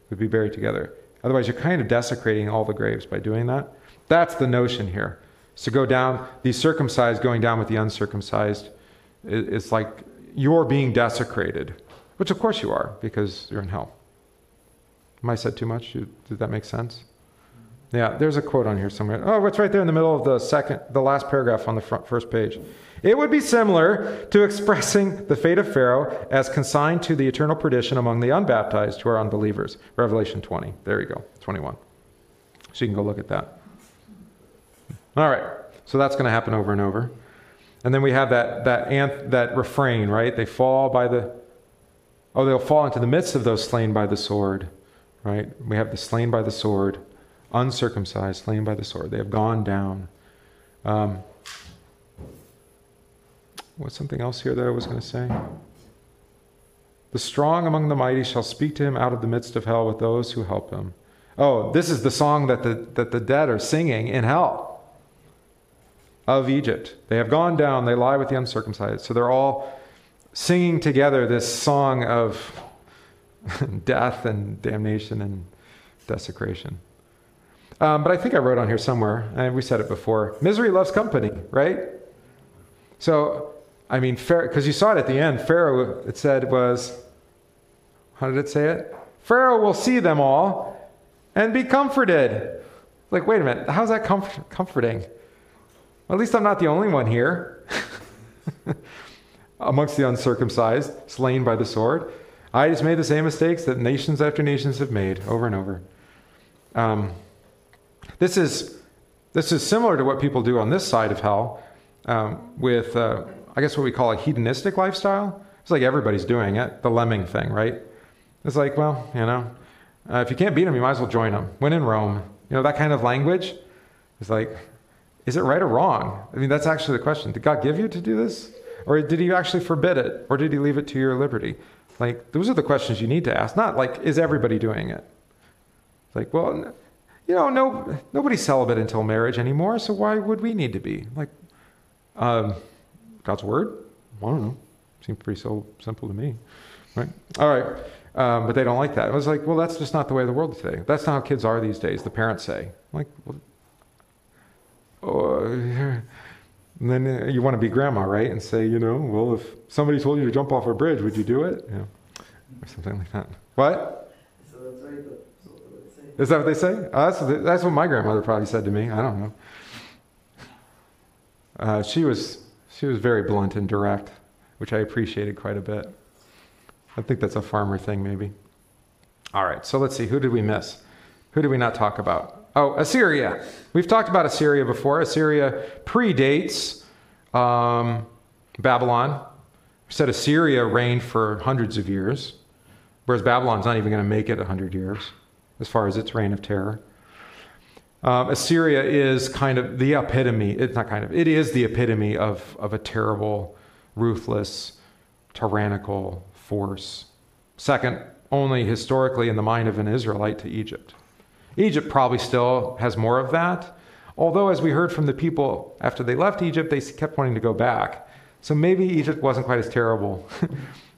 would be buried together. Otherwise, you're kind of desecrating all the graves by doing that. That's the notion here. So go down, the circumcised going down with the uncircumcised, it's like you're being desecrated, which of course you are, because you're in hell. Am I said too much? Did that make sense? Yeah, there's a quote on here somewhere. Oh, it's right there in the middle of the last paragraph on the first page. It would be similar to expressing the fate of Pharaoh as consigned to the eternal perdition among the unbaptized who are unbelievers. Revelation 20, there you go, 21. So you can go look at that. All right, so that's going to happen over and over. And then we have that refrain, right? They fall by they'll fall into the midst of those slain by the sword, right? We have the slain by the sword, uncircumcised, slain by the sword. They have gone down. What's something else here that I was going to say? The strong among the mighty shall speak to him out of the midst of hell with those who help him. Oh, this is the song that the dead are singing in hell. Of Egypt. They have gone down, they lie with the uncircumcised. So they're all singing together this song of death and damnation and desecration. But I think I wrote on here somewhere, and we said it before, misery loves company, right? So, I mean, because you saw it at the end, Pharaoh, it said was, how did it say it? Pharaoh will see them all and be comforted. Like, wait a minute, how's that comforting? Well, at least I'm not the only one here amongst the uncircumcised, slain by the sword. I just made the same mistakes that nations after nations have made over and over. This is similar to what people do on this side of hell with, I guess, what we call a hedonistic lifestyle. It's like everybody's doing it, the lemming thing, right? It's like, well, if you can't beat them, you might as well join them. When in Rome, that kind of language is like... Is it right or wrong? I mean, that's actually the question. Did God give you to do this? Or did he actually forbid it? Or did he leave it to your liberty? Like, those are the questions you need to ask. Not like, is everybody doing it? It's like, well, nobody's celibate until marriage anymore, so why would we need to be? Like, God's word? I don't know. Seems pretty so simple to me, right? All right, but they don't like that. It was like, well, that's just not the way of the world today. That's not how kids are these days, the parents say. Like, well, and then you want to be grandma, right? And say, well, if somebody told you to jump off a bridge, would you do it? Or something like that. What? So that's right, but so what it says. Is that what they say? That's what my grandmother probably said to me. I don't know. She was very blunt and direct, which I appreciated quite a bit. I think that's a farmer thing, maybe. All right, so let's see. Who did we miss? Who did we not talk about? Oh, Assyria. We've talked about Assyria before. Assyria predates Babylon. We said Assyria reigned for hundreds of years, whereas Babylon's not even going to make it 100 years as far as its reign of terror. Assyria is kind of the epitome. It's not kind of. It is the epitome of a terrible, ruthless, tyrannical force. Second only historically in the mind of an Israelite to Egypt. Egypt probably still has more of that, although as we heard from the people after they left Egypt, they kept wanting to go back. So maybe Egypt wasn't quite as terrible.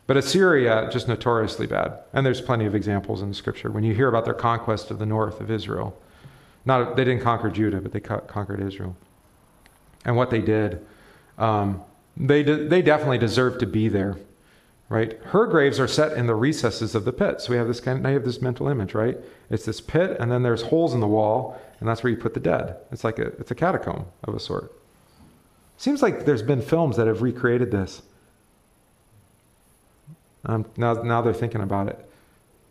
But Assyria, just notoriously bad. And there's plenty of examples in the scripture. When you hear about their conquest of the north of Israel, they didn't conquer Judah, but they conquered Israel. And what they did, they definitely deserved to be there. Right? Her graves are set in the recesses of the pit. So we have this I have this mental image, right? It's this pit, and then there's holes in the wall, and that's where you put the dead. It's like it's a catacomb of a sort. Seems like there's been films that have recreated this. Now they're thinking about it.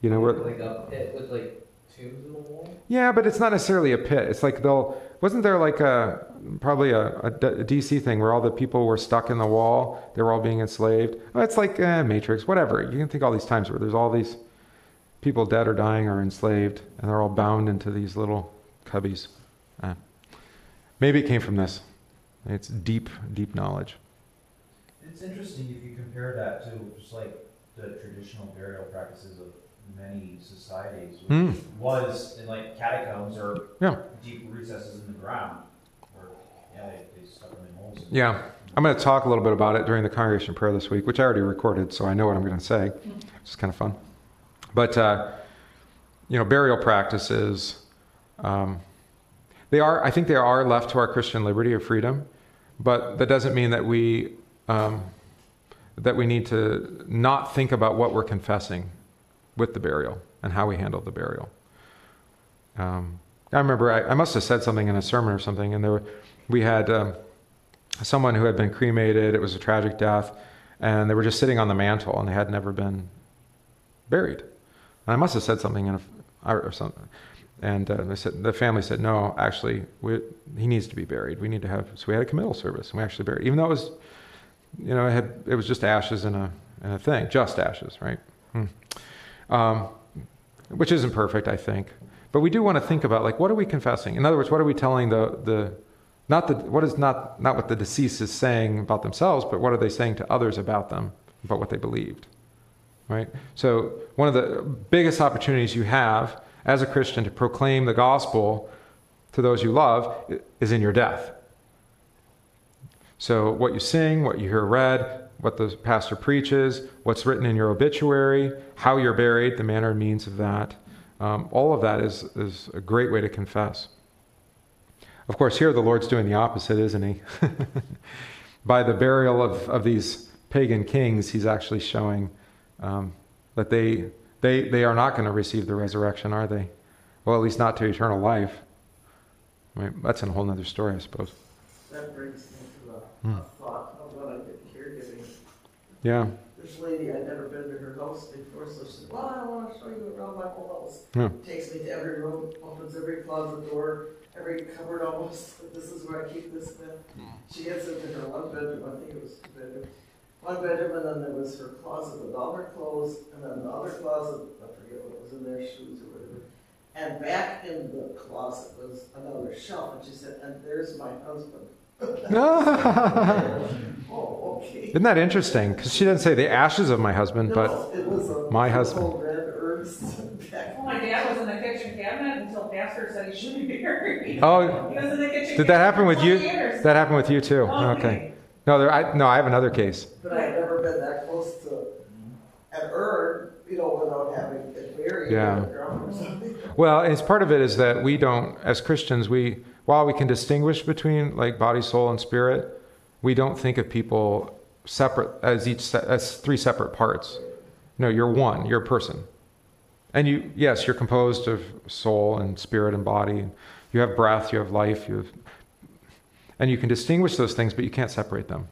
You know, like a pit with like tombs in the wall. Yeah, but it's not necessarily a pit. It's like wasn't there like probably a DC thing where all the people were stuck in the wall? They were all being enslaved. Well, it's like Matrix, whatever. You can think all these times where there's all these people dead or dying or enslaved, and they're all bound into these little cubbies. Maybe it came from this. It's deep, deep knowledge. It's interesting if you compare that to just like the traditional burial practices of many societies, which was in like catacombs or deep recesses in the ground. Where, they stuck them in holes. I'm going to talk a little bit about it during the congregation prayer this week, which I already recorded, so I know what I'm going to say. Which is kind of fun. But, burial practices, I think they are left to our Christian liberty or freedom, but that doesn't mean that we need to not think about what we're confessing with the burial and how we handle the burial. I remember I must have said something in a sermon or something, and we had someone who had been cremated. It was a tragic death, and they were just sitting on the mantle, and they had never been buried. And I must have said something or something, and the family said, "No, actually, he needs to be buried. We need to have." So we had a committal service, and we actually buried, even though it was. It was just ashes in a thing, just ashes, right? Which isn't perfect, I think. But we do want to think about, like, what are we confessing? In other words, what are we telling not what the deceased is saying about themselves, but what are they saying to others about them, about what they believed, right? So one of the biggest opportunities you have as a Christian to proclaim the gospel to those you love is in your death. So what you sing, what you hear read, what the pastor preaches, what's written in your obituary, how you're buried, the manner and means of that, all of that is a great way to confess. Of course, here the Lord's doing the opposite, isn't he? By the burial of these pagan kings, he's actually showing that they are not going to receive the resurrection, are they? Well, at least not to eternal life. I mean, that's a whole other story, I suppose. That brings me to a thought about caregiving. Yeah. This lady, I'd never been to her house before, so she said, "Well, I want to show you around my whole house." Yeah. Takes me to every room, opens every closet door, every cupboard almost. This is where I keep this bed. She gets into her one bedroom. I think it was two bedroom. One bedroom, and then there was her closet with all her clothes, and then the other closet, I forget what was in there, shoes or whatever. And back in the closet was another shelf, and she said, "And there's my husband." Oh, okay. Isn't that interesting? Because she didn't say the ashes of my husband, but it was my husband. Red herbs. Well, my dad was in the kitchen cabinet until pastor said he shouldn't be buried. Oh, he was in the kitchen. Did that happen with you? Years. That happened with you too. Okay. No, I have another case. But I've never been that close to an urn, without having it buried in the ground or something. Well, as part of it is that we don't, as Christians, while we can distinguish between like body, soul, and spirit, we don't think of people separate as three separate parts. No, you're one. You're a person, And you, yes, you're composed of soul and spirit and body. And you have breath, you have life, you have, and you can distinguish those things, but you can't separate them.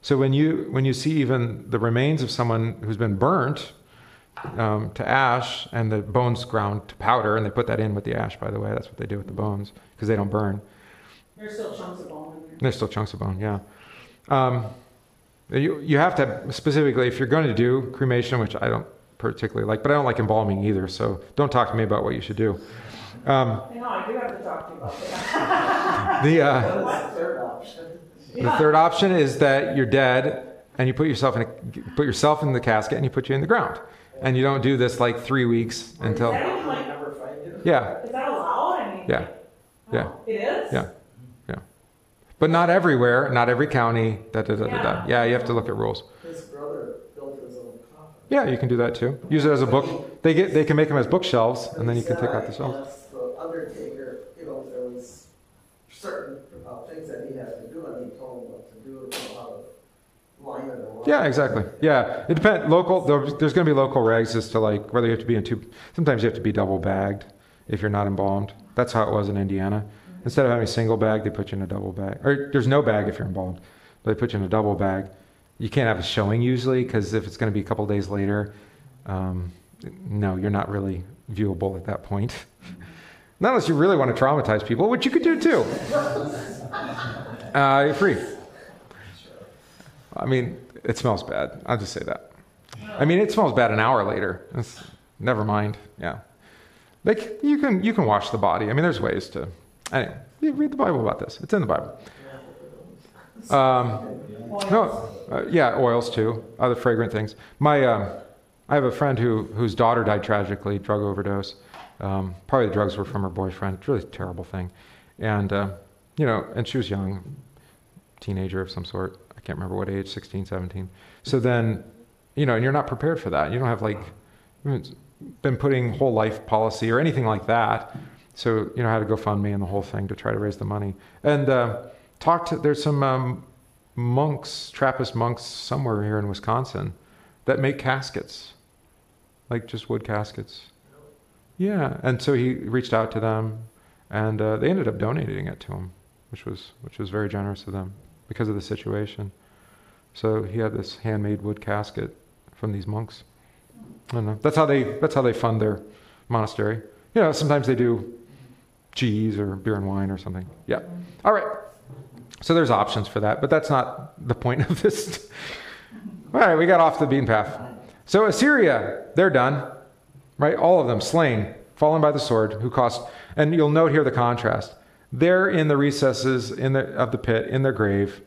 So when you see even the remains of someone who's been burnt to ash and the bones ground to powder, and they put that in with the ash, by the way, that's what they do with the bones, because they don't burn. There's still chunks of bone in there. There's still chunks of bone, yeah. You have to, specifically, if you're going to do cremation, which I don't particularly like, but I don't like embalming either, so don't talk to me about what you should do. No, I do have to talk to you about that. The third option. The third option is that you're dead and you put yourself in the casket and you put you in the ground. And you don't do this like 3 weeks until... Is that like number 5 years? Yeah. Is that allowed? I mean, yeah. Yeah. It is? Yeah. Yeah. But not everywhere, not every county, da-da-da-da-da. Yeah, you have to look at rules. His brother built his own coffin. Yeah, you can do that too. Use it as a book. They can make them as bookshelves, and then you can take out the shelves. That's the undertaker, you know, there was certain things that he had to do, and he told him what to do and how to line it up. Yeah, exactly. Yeah, it depends. Local, there's going to be local regs as to like whether you have to be in two. Sometimes you have to be double bagged if you're not embalmed. That's how it was in Indiana. Instead of having a single bag, they put you in a double bag. Or there's no bag if you're embalmed, but they put you in a double bag. You can't have a showing usually because if it's going to be a couple days later, no, you're not really viewable at that point. Not unless you really want to traumatize people, which you could do too. You're free. I mean, it smells bad. I'll just say that. I mean, it smells bad an hour later. It's, never mind. Yeah, like you can wash the body. I mean, there's ways to. Anyway, you read the Bible about this. It's in the Bible. Yeah, oils too, other fragrant things. I have a friend whose daughter died tragically, drug overdose. Probably the drugs were from her boyfriend. It's really a terrible thing. And, and she was young, teenager of some sort. I can't remember what age, 16, 17. So then, and you're not prepared for that. You don't have been putting whole life policy or anything like that. So, I had to GoFundMe and the whole thing to try to raise the money. And there's some monks, Trappist monks somewhere here in Wisconsin that make caskets, like just wood caskets. Yeah, and so he reached out to them, and they ended up donating it to him, which was very generous of them because of the situation. So he had this handmade wood casket from these monks. I don't know. That's how they fund their monastery. Sometimes they do cheese or beer and wine or something. Yeah. All right. So there's options for that, but that's not the point of this. All right, we got off the beaten path. So Assyria, they're done. Right? All of them slain, fallen by the sword, who cost, and you'll note here the contrast. They're in the recesses of the pit, in their grave,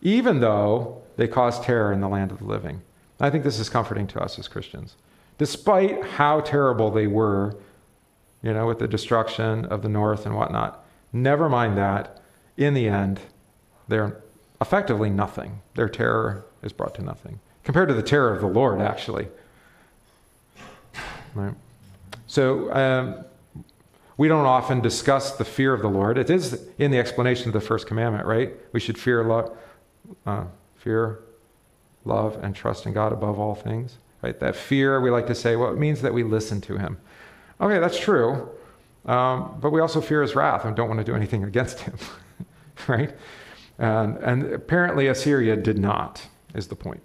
even though they caused terror in the land of the living. And I think this is comforting to us as Christians. Despite how terrible they were, with the destruction of the north and whatnot, never mind that, in the end, they're effectively nothing. Their terror is brought to nothing. Compared to the terror of the Lord, actually. Right. So we don't often discuss the fear of the Lord. It is in the explanation of the first commandment, right? We should fear, love, and trust in God above all things, right? That fear, we like to say, well, it means that we listen to him. Okay, that's true. But we also fear his wrath and don't want to do anything against him, right? And apparently Assyria did not, is the point.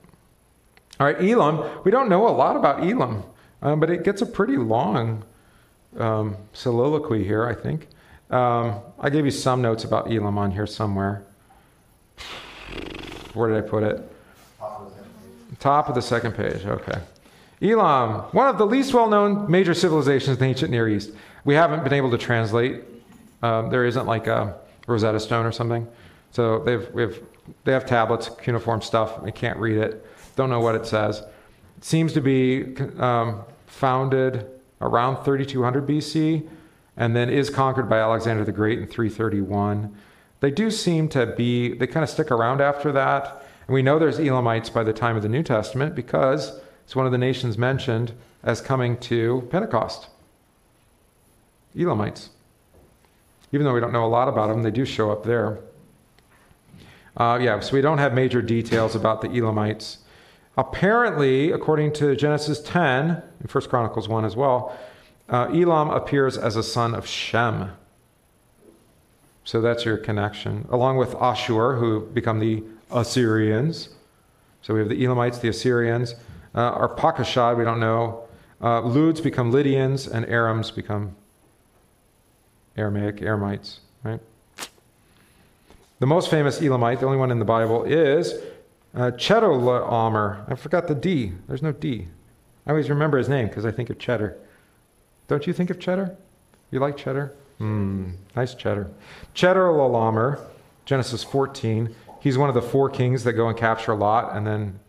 All right, Elam. We don't know a lot about Elam. But it gets a pretty long soliloquy here, I think. I gave you some notes about Elam on here somewhere. Where did I put it? Top of the second page, okay. Elam, one of the least well-known major civilizations in the ancient Near East. We haven't been able to translate. There isn't like a Rosetta Stone or something. So they have tablets, cuneiform stuff. We can't read it. Don't know what it says. Seems to be founded around 3200 BC and then is conquered by Alexander the Great in 331. They do seem to be, they kind of stick around after that. And we know there's Elamites by the time of the New Testament because it's one of the nations mentioned as coming to Pentecost. Elamites. Even though we don't know a lot about them, they do show up there. So we don't have major details about the Elamites. Apparently, according to Genesis 10, and 1 Chronicles 1 as well, Elam appears as a son of Shem. So that's your connection. Along with Ashur, who become the Assyrians. So we have the Elamites, the Assyrians. Arpachshad, we don't know. Ludes become Lydians, and Arams become Aramaic, Aramites, right? The most famous Elamite, the only one in the Bible, is Chedorlaomer. I forgot the D. There's no D. I always remember his name because I think of cheddar. Don't you think of cheddar? You like cheddar? Nice cheddar. Chedorlaomer, Genesis 14. He's one of the four kings that go and capture Lot. And then,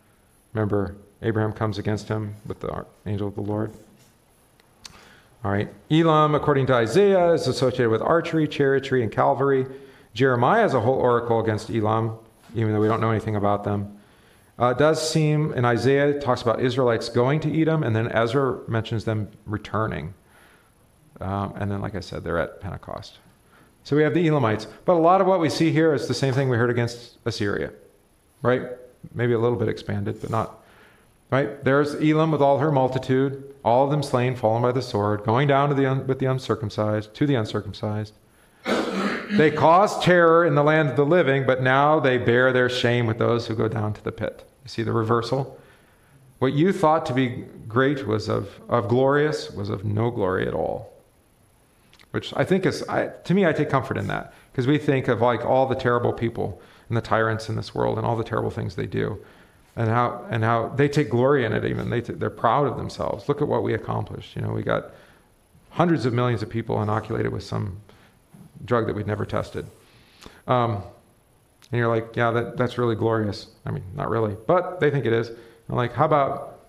remember, Abraham comes against him with the angel of the Lord. All right. Elam, according to Isaiah, is associated with archery, chariotry, and cavalry. Jeremiah has a whole oracle against Elam, even though we don't know anything about them. It does seem, in Isaiah, it talks about Israelites going to Edom, and then Ezra mentions them returning. And then, like I said, they're at Pentecost. So we have the Elamites. But a lot of what we see here is the same thing we heard against Assyria, right? Maybe a little bit expanded, but not, right? There's Elam with all her multitude, all of them slain, fallen by the sword, going down to the uncircumcised. They caused terror in the land of the living, but now they bear their shame with those who go down to the pit. You see the reversal? What you thought to be great was of glorious, was of no glory at all. Which I think is, to me, I take comfort in that. Because we think of like all the terrible people and the tyrants in this world and all the terrible things they do. And how they take glory in it even. They're proud of themselves. Look at what we accomplished. You know, we got hundreds of millions of people inoculated with some drug that we'd never tested. And you're like, yeah, that's really glorious. I mean, not really, but they think it is. I'm like, how about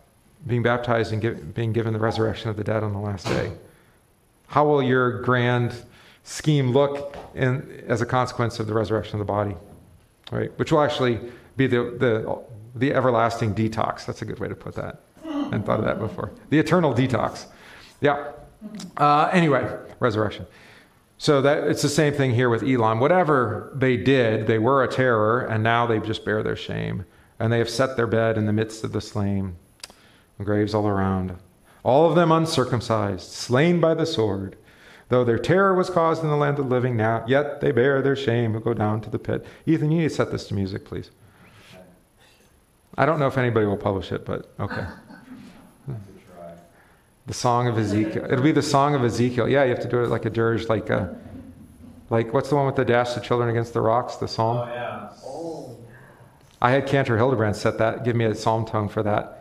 being baptized and being given the resurrection of the dead on the last day? How will your grand scheme look as a consequence of the resurrection of the body, right? Which will actually be the everlasting detox. That's a good way to put that. I hadn't thought of that before. The eternal detox. Yeah. Anyway, resurrection. So that it's the same thing here with Elam. Whatever they did, they were a terror, and now they just bear their shame. And they have set their bed in the midst of the slain, graves all around. All of them uncircumcised, slain by the sword. Though their terror was caused in the land of the living now, yet they bear their shame and go down to the pit. Ethan, you need to set this to music, please. I don't know if anybody will publish it, but okay. The song of Ezekiel. It'll be the song of Ezekiel. Yeah, you have to do it like a dirge, like what's the one with the dash the children against the rocks, the psalm? Oh, yeah. Oh. I had Cantor Hildebrand set that, give me a psalm tone for that.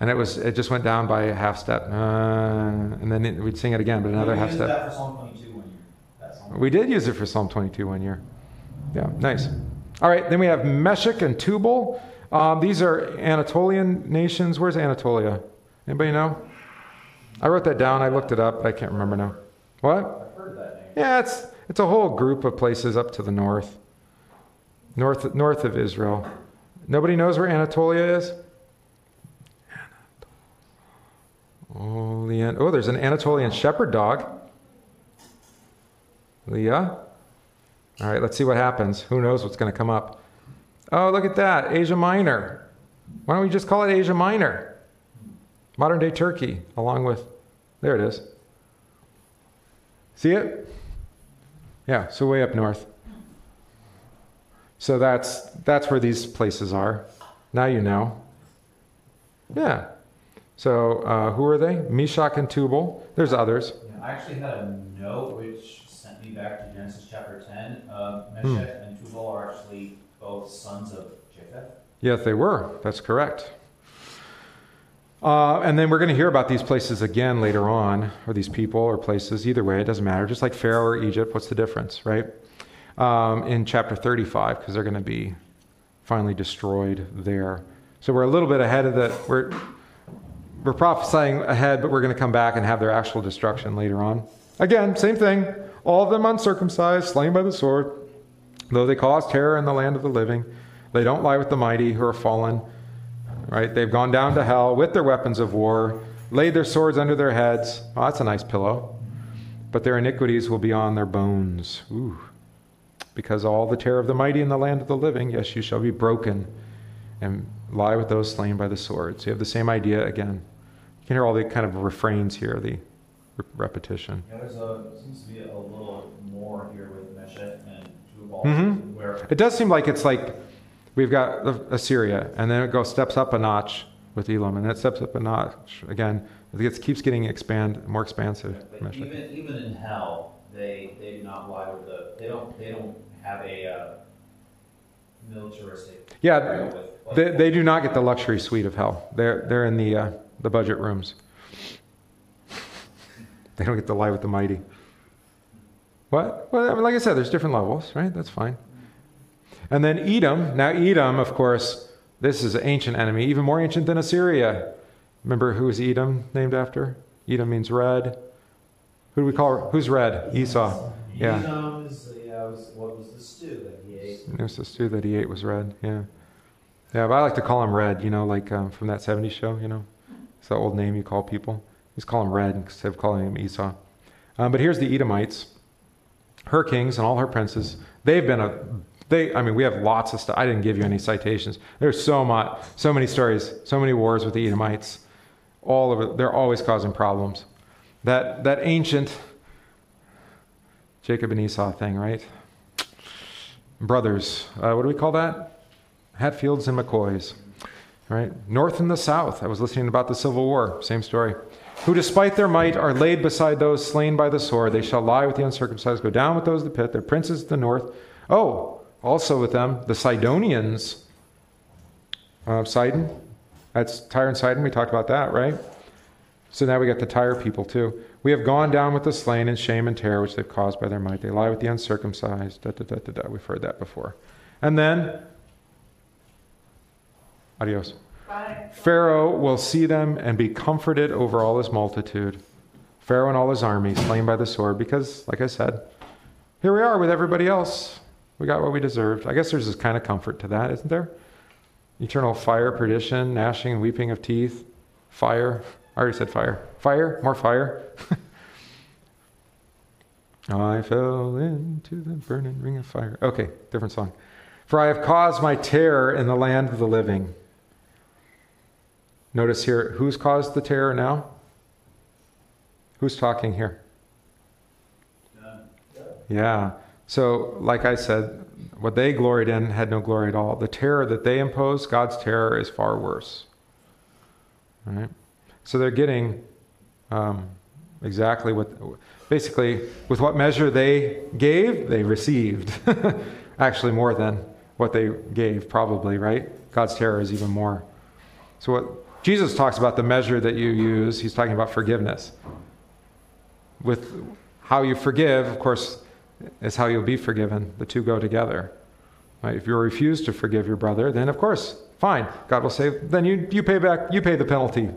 And it just went down by a half step. And then we'd sing it again, but another half step. We used that for Psalm 22 one year. We did use it for Psalm 22 one year. Yeah, nice. All right, then we have Meshech and Tubal. These are Anatolian nations. Where's Anatolia? Anybody know? I wrote that down. I looked it up. But I can't remember now. What? I've heard that name. Yeah, it's a whole group of places up to the north of Israel. Nobody knows where Anatolia is? Anatolian. Oh, there's an Anatolian shepherd dog. Leah. All right, let's see what happens. Who knows what's going to come up? Oh, look at that. Asia Minor. Why don't we just call it Asia Minor? Modern-day Turkey, along with... There it is. See it? Yeah, so way up north. So that's where these places are. Now you know. Yeah. So who are they? Meshech and Tubal. There's others. Yeah, I actually had a note which sent me back to Genesis chapter 10. Meshech and Tubal are actually both sons of Japheth. Yes, they were. That's correct. And then we're going to hear about these places again later on, or these people or places. Either way, it doesn't matter. Just like Pharaoh or Egypt, what's the difference, right? In chapter 35, because they're going to be finally destroyed there. So we're a little bit ahead of the... We're prophesying ahead, but we're going to come back and have their actual destruction later on. Again, same thing. All of them uncircumcised, slain by the sword. Though they cause terror in the land of the living, they don't lie with the mighty who are fallen. Right? They've gone down to hell with their weapons of war, laid their swords under their heads. Oh, that's a nice pillow. But their iniquities will be on their bones. Ooh. Because all the terror of the mighty in the land of the living, yes, you shall be broken. and lie with those slain by the sword. So you have the same idea again. You can hear all the kind of refrains here, the repetition. Yeah, there seems to be a little more here with Meshech and Tubal. Mm-hmm. Where it does seem like it's like we've got Assyria, and then it goes steps up a notch with Elam, and that steps up a notch again. It keeps getting more expansive. Yeah, even in hell, they do not lie with they don't have a militaristic. Yeah, they do not get the luxury suite of hell. They're in the budget rooms. They don't get to lie with the mighty. What? Well, I mean, like I said, there's different levels, right? That's fine. And then Edom. Now Edom, of course, this is an ancient enemy, even more ancient than Assyria. Remember who is Edom named after? Edom means red. Who do we call her? Who's red? Esau. Yeah. Edom was the stew that he ate. It was the stew that he ate was red, yeah. Yeah, but I like to call him Red, you know, like from that 70s show, you know. It's that old name you call people. You just call him Red instead of calling him Esau. But here's the Edomites. Her kings and all her princes, they've been I mean, we have lots of stuff. I didn't give you any citations. There's so many stories, so many wars with the Edomites. All of it, they're always causing problems. That ancient Jacob and Esau thing, right? Brothers, what do we call that? Hatfields and McCoys, right? North and the South. I was listening about the Civil War, same story. Who despite their might are laid beside those slain by the sword. They shall lie with the uncircumcised, go down with those of the pit, their princes of the north. Oh, also with them, the Sidonians of Sidon. That's Tyre and Sidon. We talked about that, right? So now we got the Tyre people too. We have gone down with the slain in shame and terror, which they've caused by their might. They lie with the uncircumcised. Da, da, da, da, da. We've heard that before. And then, adios. Bye. Pharaoh will see them and be comforted over all his multitude. Pharaoh and all his army slain by the sword. Because, like I said, here we are with everybody else. We got what we deserved. I guess there's this kind of comfort to that, isn't there? Eternal fire, perdition, gnashing and weeping of teeth, fire. I already said fire. Fire, more fire. I fell into the burning ring of fire. Okay, different song. For I have caused my terror in the land of the living. Notice here, who's caused the terror now? Who's talking here? Yeah. So, like I said, what they gloried in had no glory at all. The terror that they imposed, God's terror is far worse. All right? So they're getting exactly basically, with what measure they gave, they received. Actually, more than what they gave, probably, right? God's terror is even more. So what Jesus talks about, the measure that you use, he's talking about forgiveness. With how you forgive, of course, is how you'll be forgiven. The two go together. Right? If you refuse to forgive your brother, then of course, fine. God will say, then you pay back, you pay the penalty.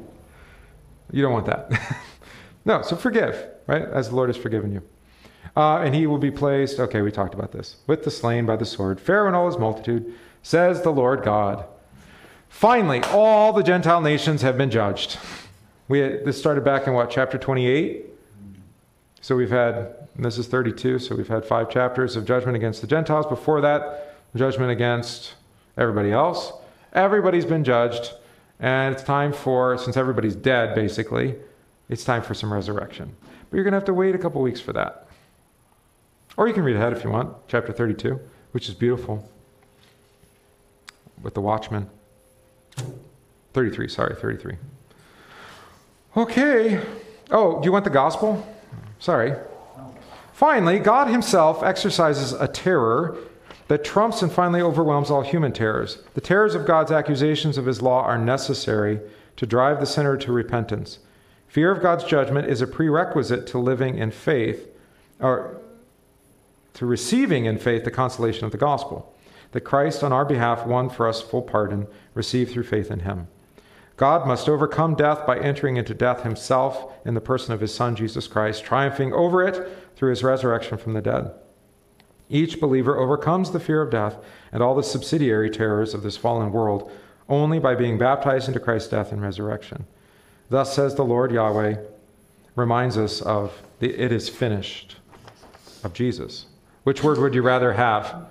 You don't want that. No, so forgive, right? As the Lord has forgiven you. And he will be placed, okay, we talked about this, with the slain by the sword. Pharaoh and all his multitude, says the Lord God. Finally, all the Gentile nations have been judged. This started back in what, chapter 28? So we've had, and this is 32, so we've had 5 chapters of judgment against the Gentiles. Before that, judgment against everybody else. Everybody's been judged. And it's time for, since everybody's dead, basically, it's time for some resurrection. But you're going to have to wait a couple weeks for that. Or you can read ahead if you want, chapter 32, which is beautiful, with the watchman. 33. Okay. Oh, do you want the gospel? Sorry. Finally, God himself exercises a terror that trumps and finally overwhelms all human terrors. The terrors of God's accusations of his law are necessary to drive the sinner to repentance. Fear of God's judgment is a prerequisite to living in faith, or to receiving in faith the consolation of the gospel, that Christ on our behalf won for us full pardon, received through faith in him. God must overcome death by entering into death himself in the person of his Son, Jesus Christ, triumphing over it through his resurrection from the dead. Each believer overcomes the fear of death and all the subsidiary terrors of this fallen world only by being baptized into Christ's death and resurrection. Thus says the Lord Yahweh, reminds us of the it is finished of Jesus. Which word would you rather have?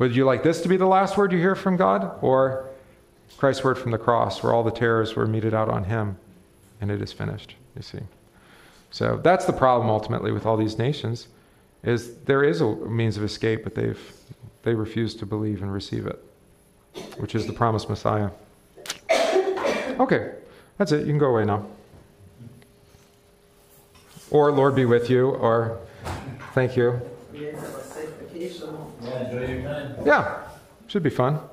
Would you like this to be the last word you hear from God, or Christ's word from the cross, where all the terrors were meted out on him, and it is finished, you see? So that's the problem ultimately with all these nations, is there is a means of escape, but they refuse to believe and receive it, which is the promised Messiah. Okay, that's it. You can go away now. Or Lord be with you, or thank you. Yeah, should be fun.